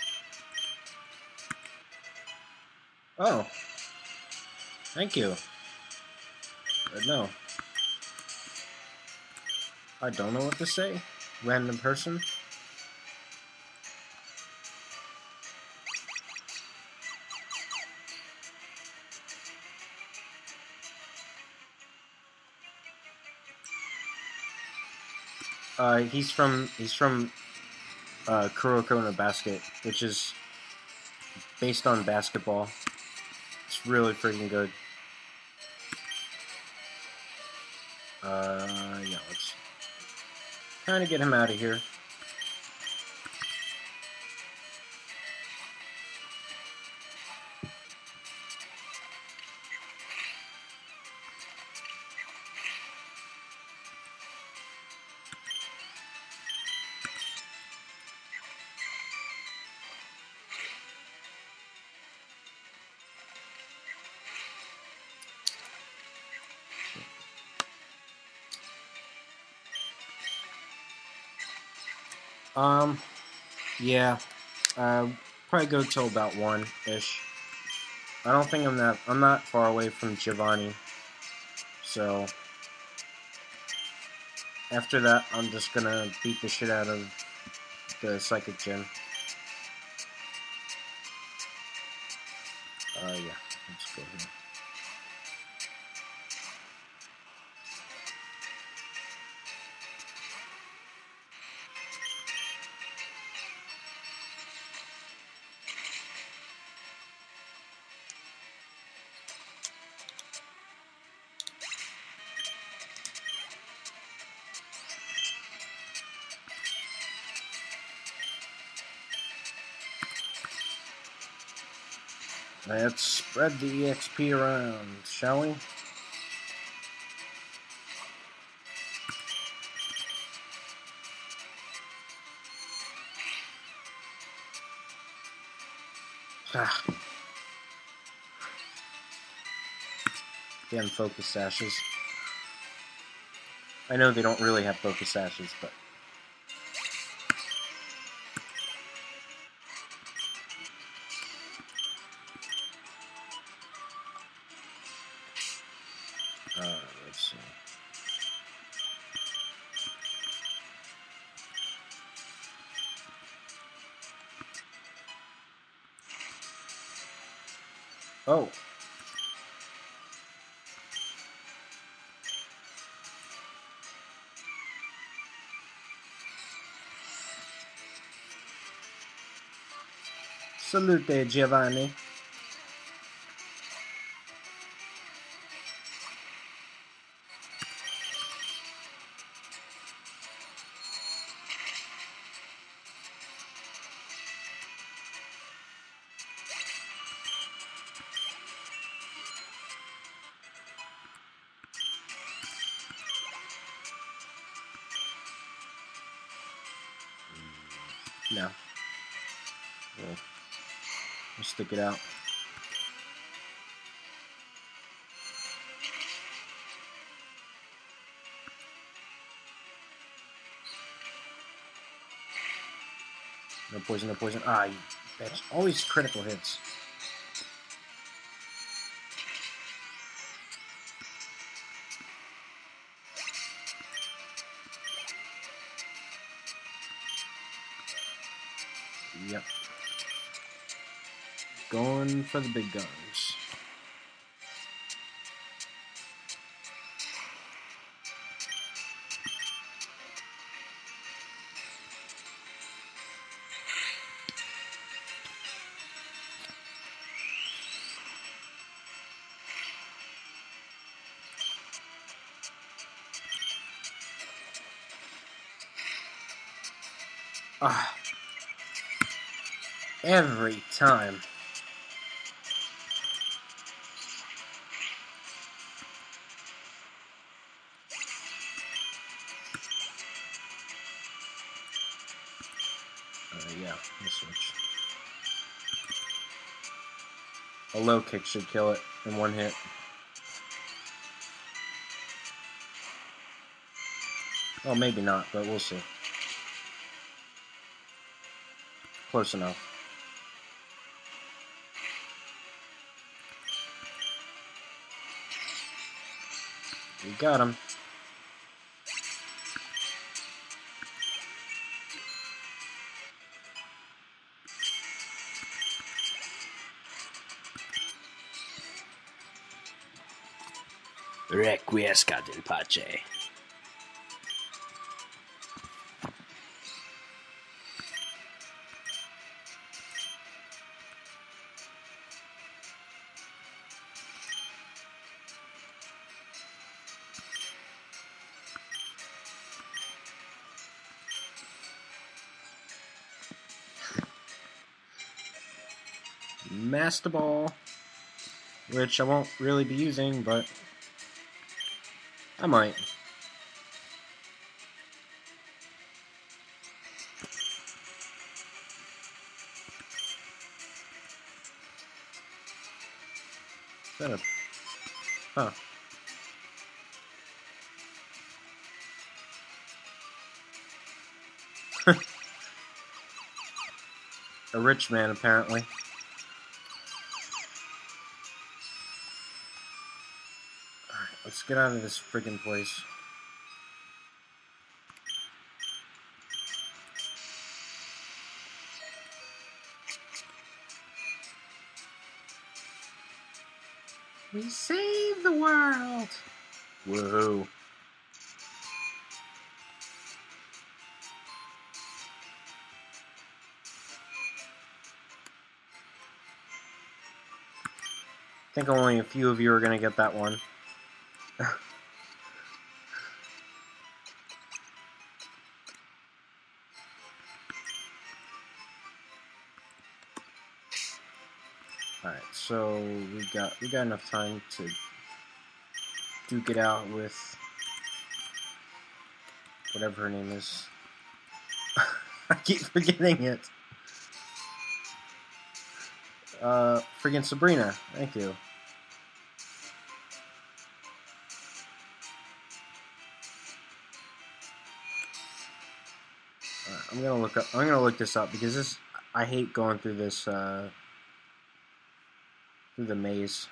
Oh. Thank you. But no. I don't know what to say. Random person. Uh, he's from he's from uh, Kuroko no Basket, which is based on basketball. It's really freaking good. Uh, yeah, let's kind of get him out of here. Um, yeah, uh, probably go till about one-ish. I don't think I'm that, I'm not far away from Giovanni, so after that, I'm just gonna beat the shit out of the Psychic Gym. Uh, yeah, let's go here. Let's spread the E X P around, shall we? Ah. Damn focus sashes. I know they don't really have focus sashes, but... Oh. Salute, Giovanni. No. We'll, we'll stick it out. No poison, no poison. Ah, you bitch. Always critical hits. Yep. Going for the big guns. Ah. Every time. Uh, yeah, we'll switch. A low kick should kill it in one hit. Well, maybe not, but we'll see. Close enough. We got him. Requiescat in pace. Master Ball, which I won't really be using, but I might. Is that a... Huh. A rich man, apparently. Let's get out of this friggin' place. We save the world! Woohoo. I think only a few of you are gonna get that one. Alright, so we got we got enough time to duke it out with whatever her name is. I keep forgetting it. Uh friggin' Sabrina, thank you. I'm gonna look up. I'm gonna look this up because this. I hate going through this uh, through the maze.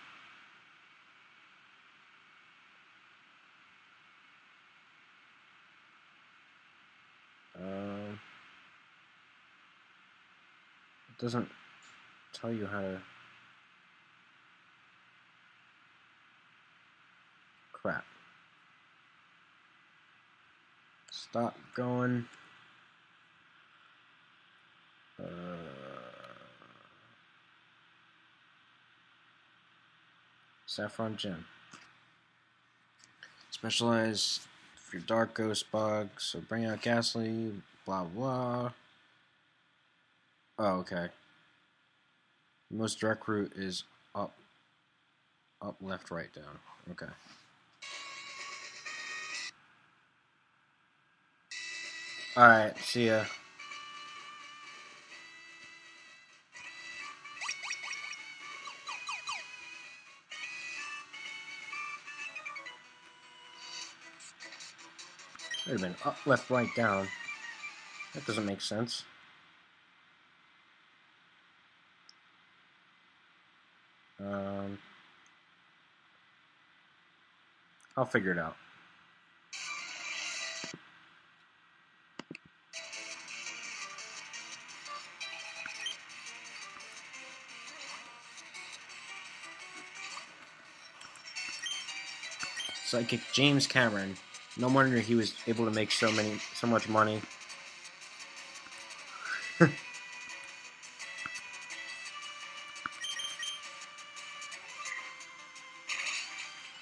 Uh, it doesn't tell you how to. Crap. Stop going. Uh, Saffron Gem. Specialize for dark ghost bugs, so bring out Ghastly, blah blah. Oh, okay. The most direct route is up, up, left, right, down. Okay. Alright, see ya. Wait a minute, up, left, right, down. That doesn't make sense. Um, I'll figure it out. Psychic James Cameron. No wonder he was able to make so many, so much money.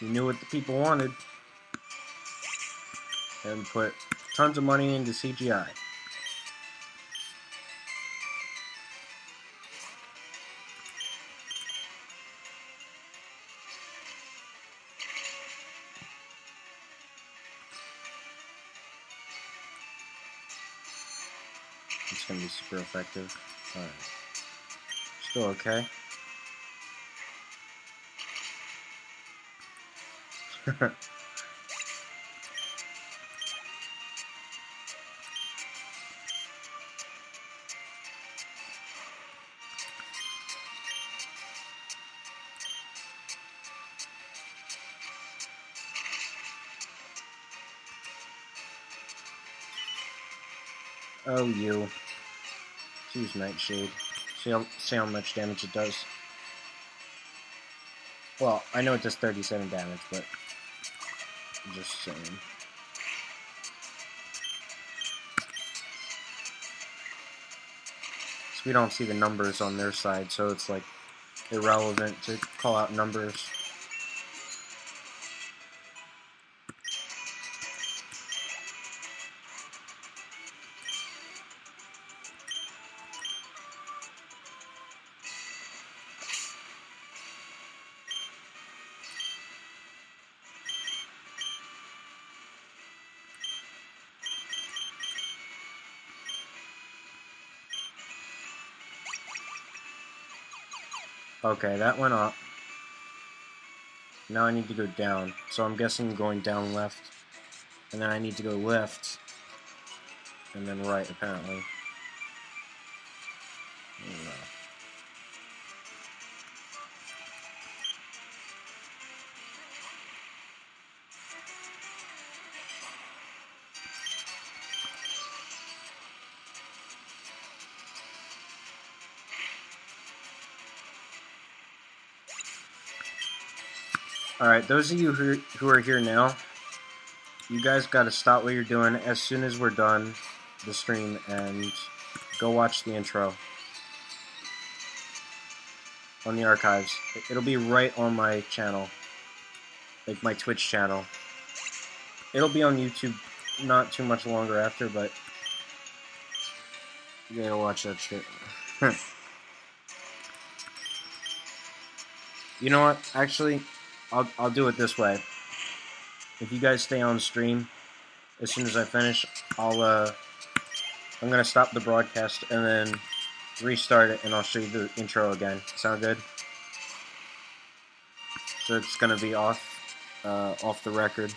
He knew what the people wanted, and put tons of money into C G I. It's gonna be super effective. Alright. Still okay. Oh, you. Use Nightshade. See how, see how much damage it does. Well, I know it does thirty-seven damage, but I'm just saying. So we don't see the numbers on their side, so it's like irrelevant to call out numbers. Okay, that went up. Now I need to go down. So I'm guessing going down left. And then I need to go left. And then right, apparently. No. Alright, those of you who, who are here now, you guys gotta stop what you're doing as soon as we're done the stream and go watch the intro on the archives. It'll be right on my channel, like my Twitch channel. It'll be on YouTube not too much longer after, but you gotta watch that shit. You know what? Actually, I'll, I'll do it this way. If you guys stay on stream, as soon as I finish, I'll, uh, I'm gonna stop the broadcast and then restart it, and I'll show you the intro again. Sound good? So it's gonna be off, uh, off the record.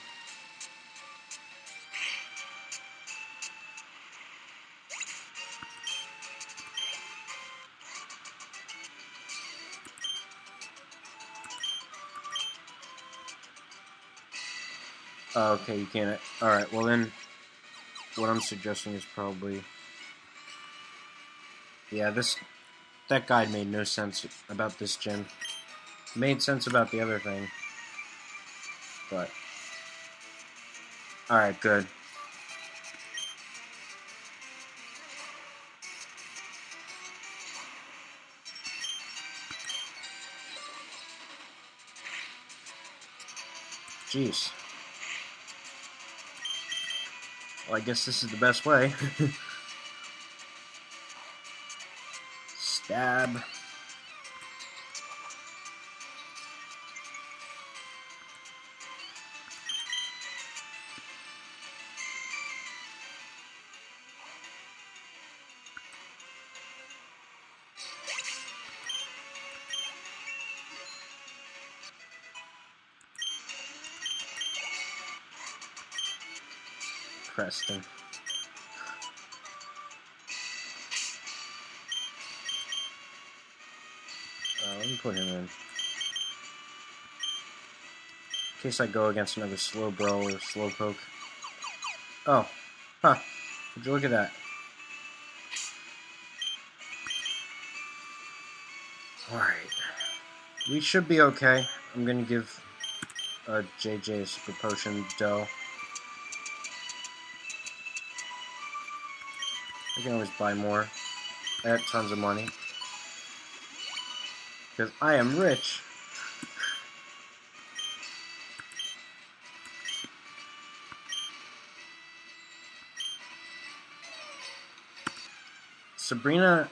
Oh, okay, you can't. Alright, well then, what I'm suggesting is probably... Yeah, this... That guide made no sense about this gym. Made sense about the other thing. But... Alright, good. Jeez. Well, I guess this is the best way. Stab. Preston. Uh, let me put him in. In case I go against another Slowbro or Slowpoke. Oh. Huh. Would you look at that? Alright. We should be okay. I'm gonna give uh, J J a super potion dough. I can always buy more. I have tons of money. Because I am rich. Sabrina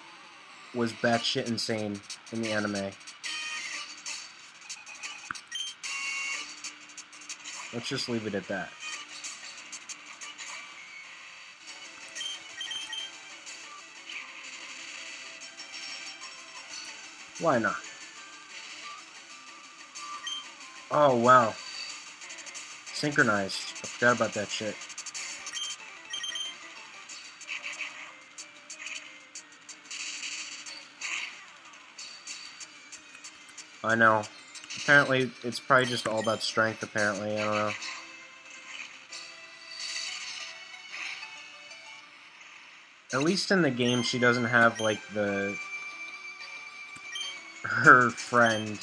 was batshit insane in the anime. Let's just leave it at that. Why not? Oh, wow. Synchronized. I forgot about that shit. I know. Apparently, it's probably just all about strength, apparently. I don't know. At least in the game, she doesn't have, like, the... her friend,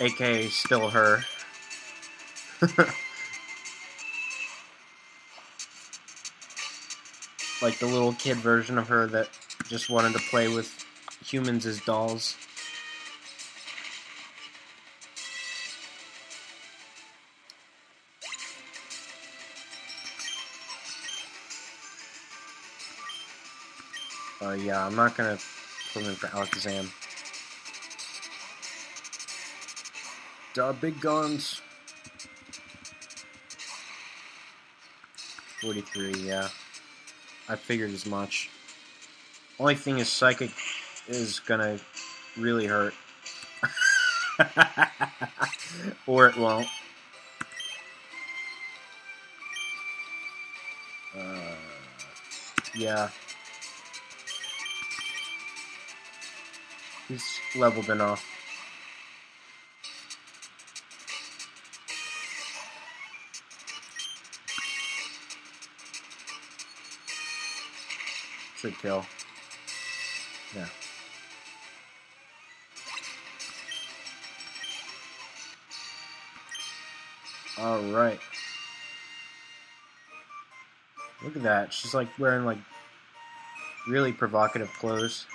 aka still her. Like the little kid version of her that just wanted to play with humans as dolls. Oh uh, yeah, I'm not gonna put him in for Alakazam. Uh, big guns. forty-three, yeah. I figured as much. Only thing is, Psychic is gonna really hurt. Or it won't. Uh, yeah. He's leveled enough. It's a kill. Yeah. All right. Look at that. She's like wearing like really provocative clothes.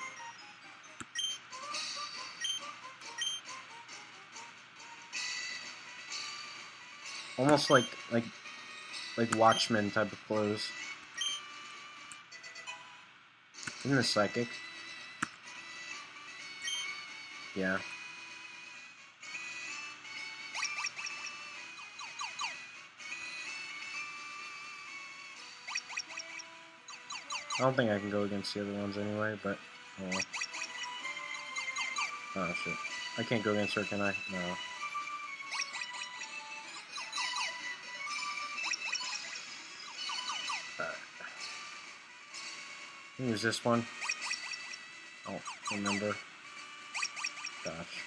Almost like like like Watchmen type of clothes. Isn't this psychic? Yeah. I don't think I can go against the other ones anyway, but oh well. Oh shit. I can't go against her, can I? No. Alright. Who was this one? I don't remember. Gosh.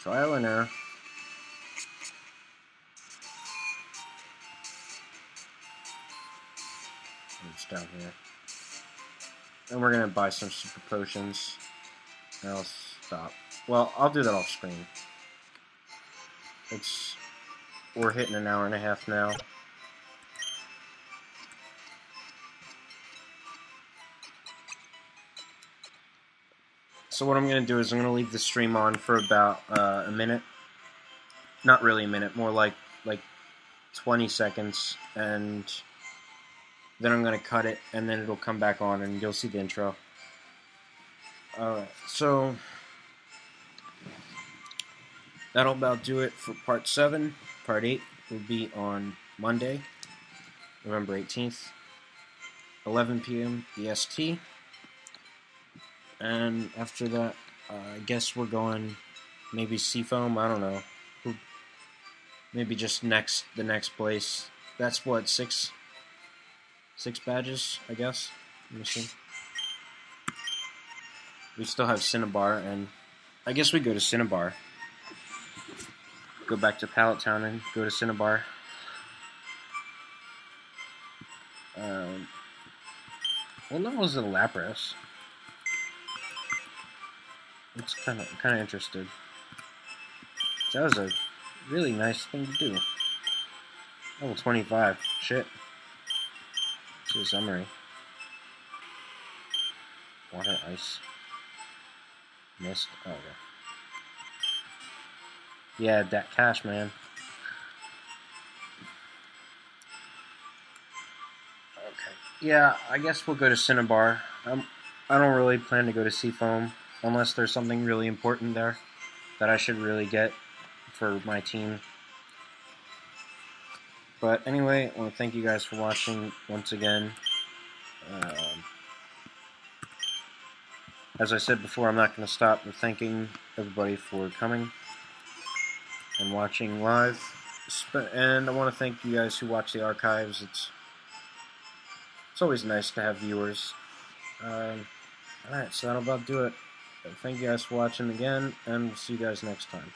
Trial and error. Down here. And we're gonna buy some super potions. And I'll stop. Well, I'll do that off screen. It's we're hitting an hour and a half now. So what I'm gonna do is I'm gonna leave the stream on for about uh, a minute. Not really a minute, more like like twenty seconds, and then I'm going to cut it, and then it'll come back on, and you'll see the intro. Alright, so that'll about do it for Part seven. Part eight will be on Monday, November eighteenth, eleven p m E S T. And after that, uh, I guess we're going maybe Seafoam, I don't know. Maybe just next the next place. That's what, six... Six badges, I guess. Let me see. We still have Cinnabar, and I guess we go to Cinnabar. Go back to Pallet Town and go to Cinnabar. Um, well, that was a Lapras. It's kind of kind of interested. That was a really nice thing to do. Level twenty-five. Shit. A summary. Water, ice, mist. Oh, okay. Yeah, that cash, man. Okay. Yeah, I guess we'll go to Cinnabar. Um, I don't really plan to go to Seafoam unless there's something really important there that I should really get for my team. But anyway, I want to thank you guys for watching once again. Um, as I said before, I'm not going to stop thanking everybody for coming and watching live. And I want to thank you guys who watch the archives. It's it's always nice to have viewers. Um, Alright, so that'll about do it. Thank you guys for watching again, and we'll see you guys next time.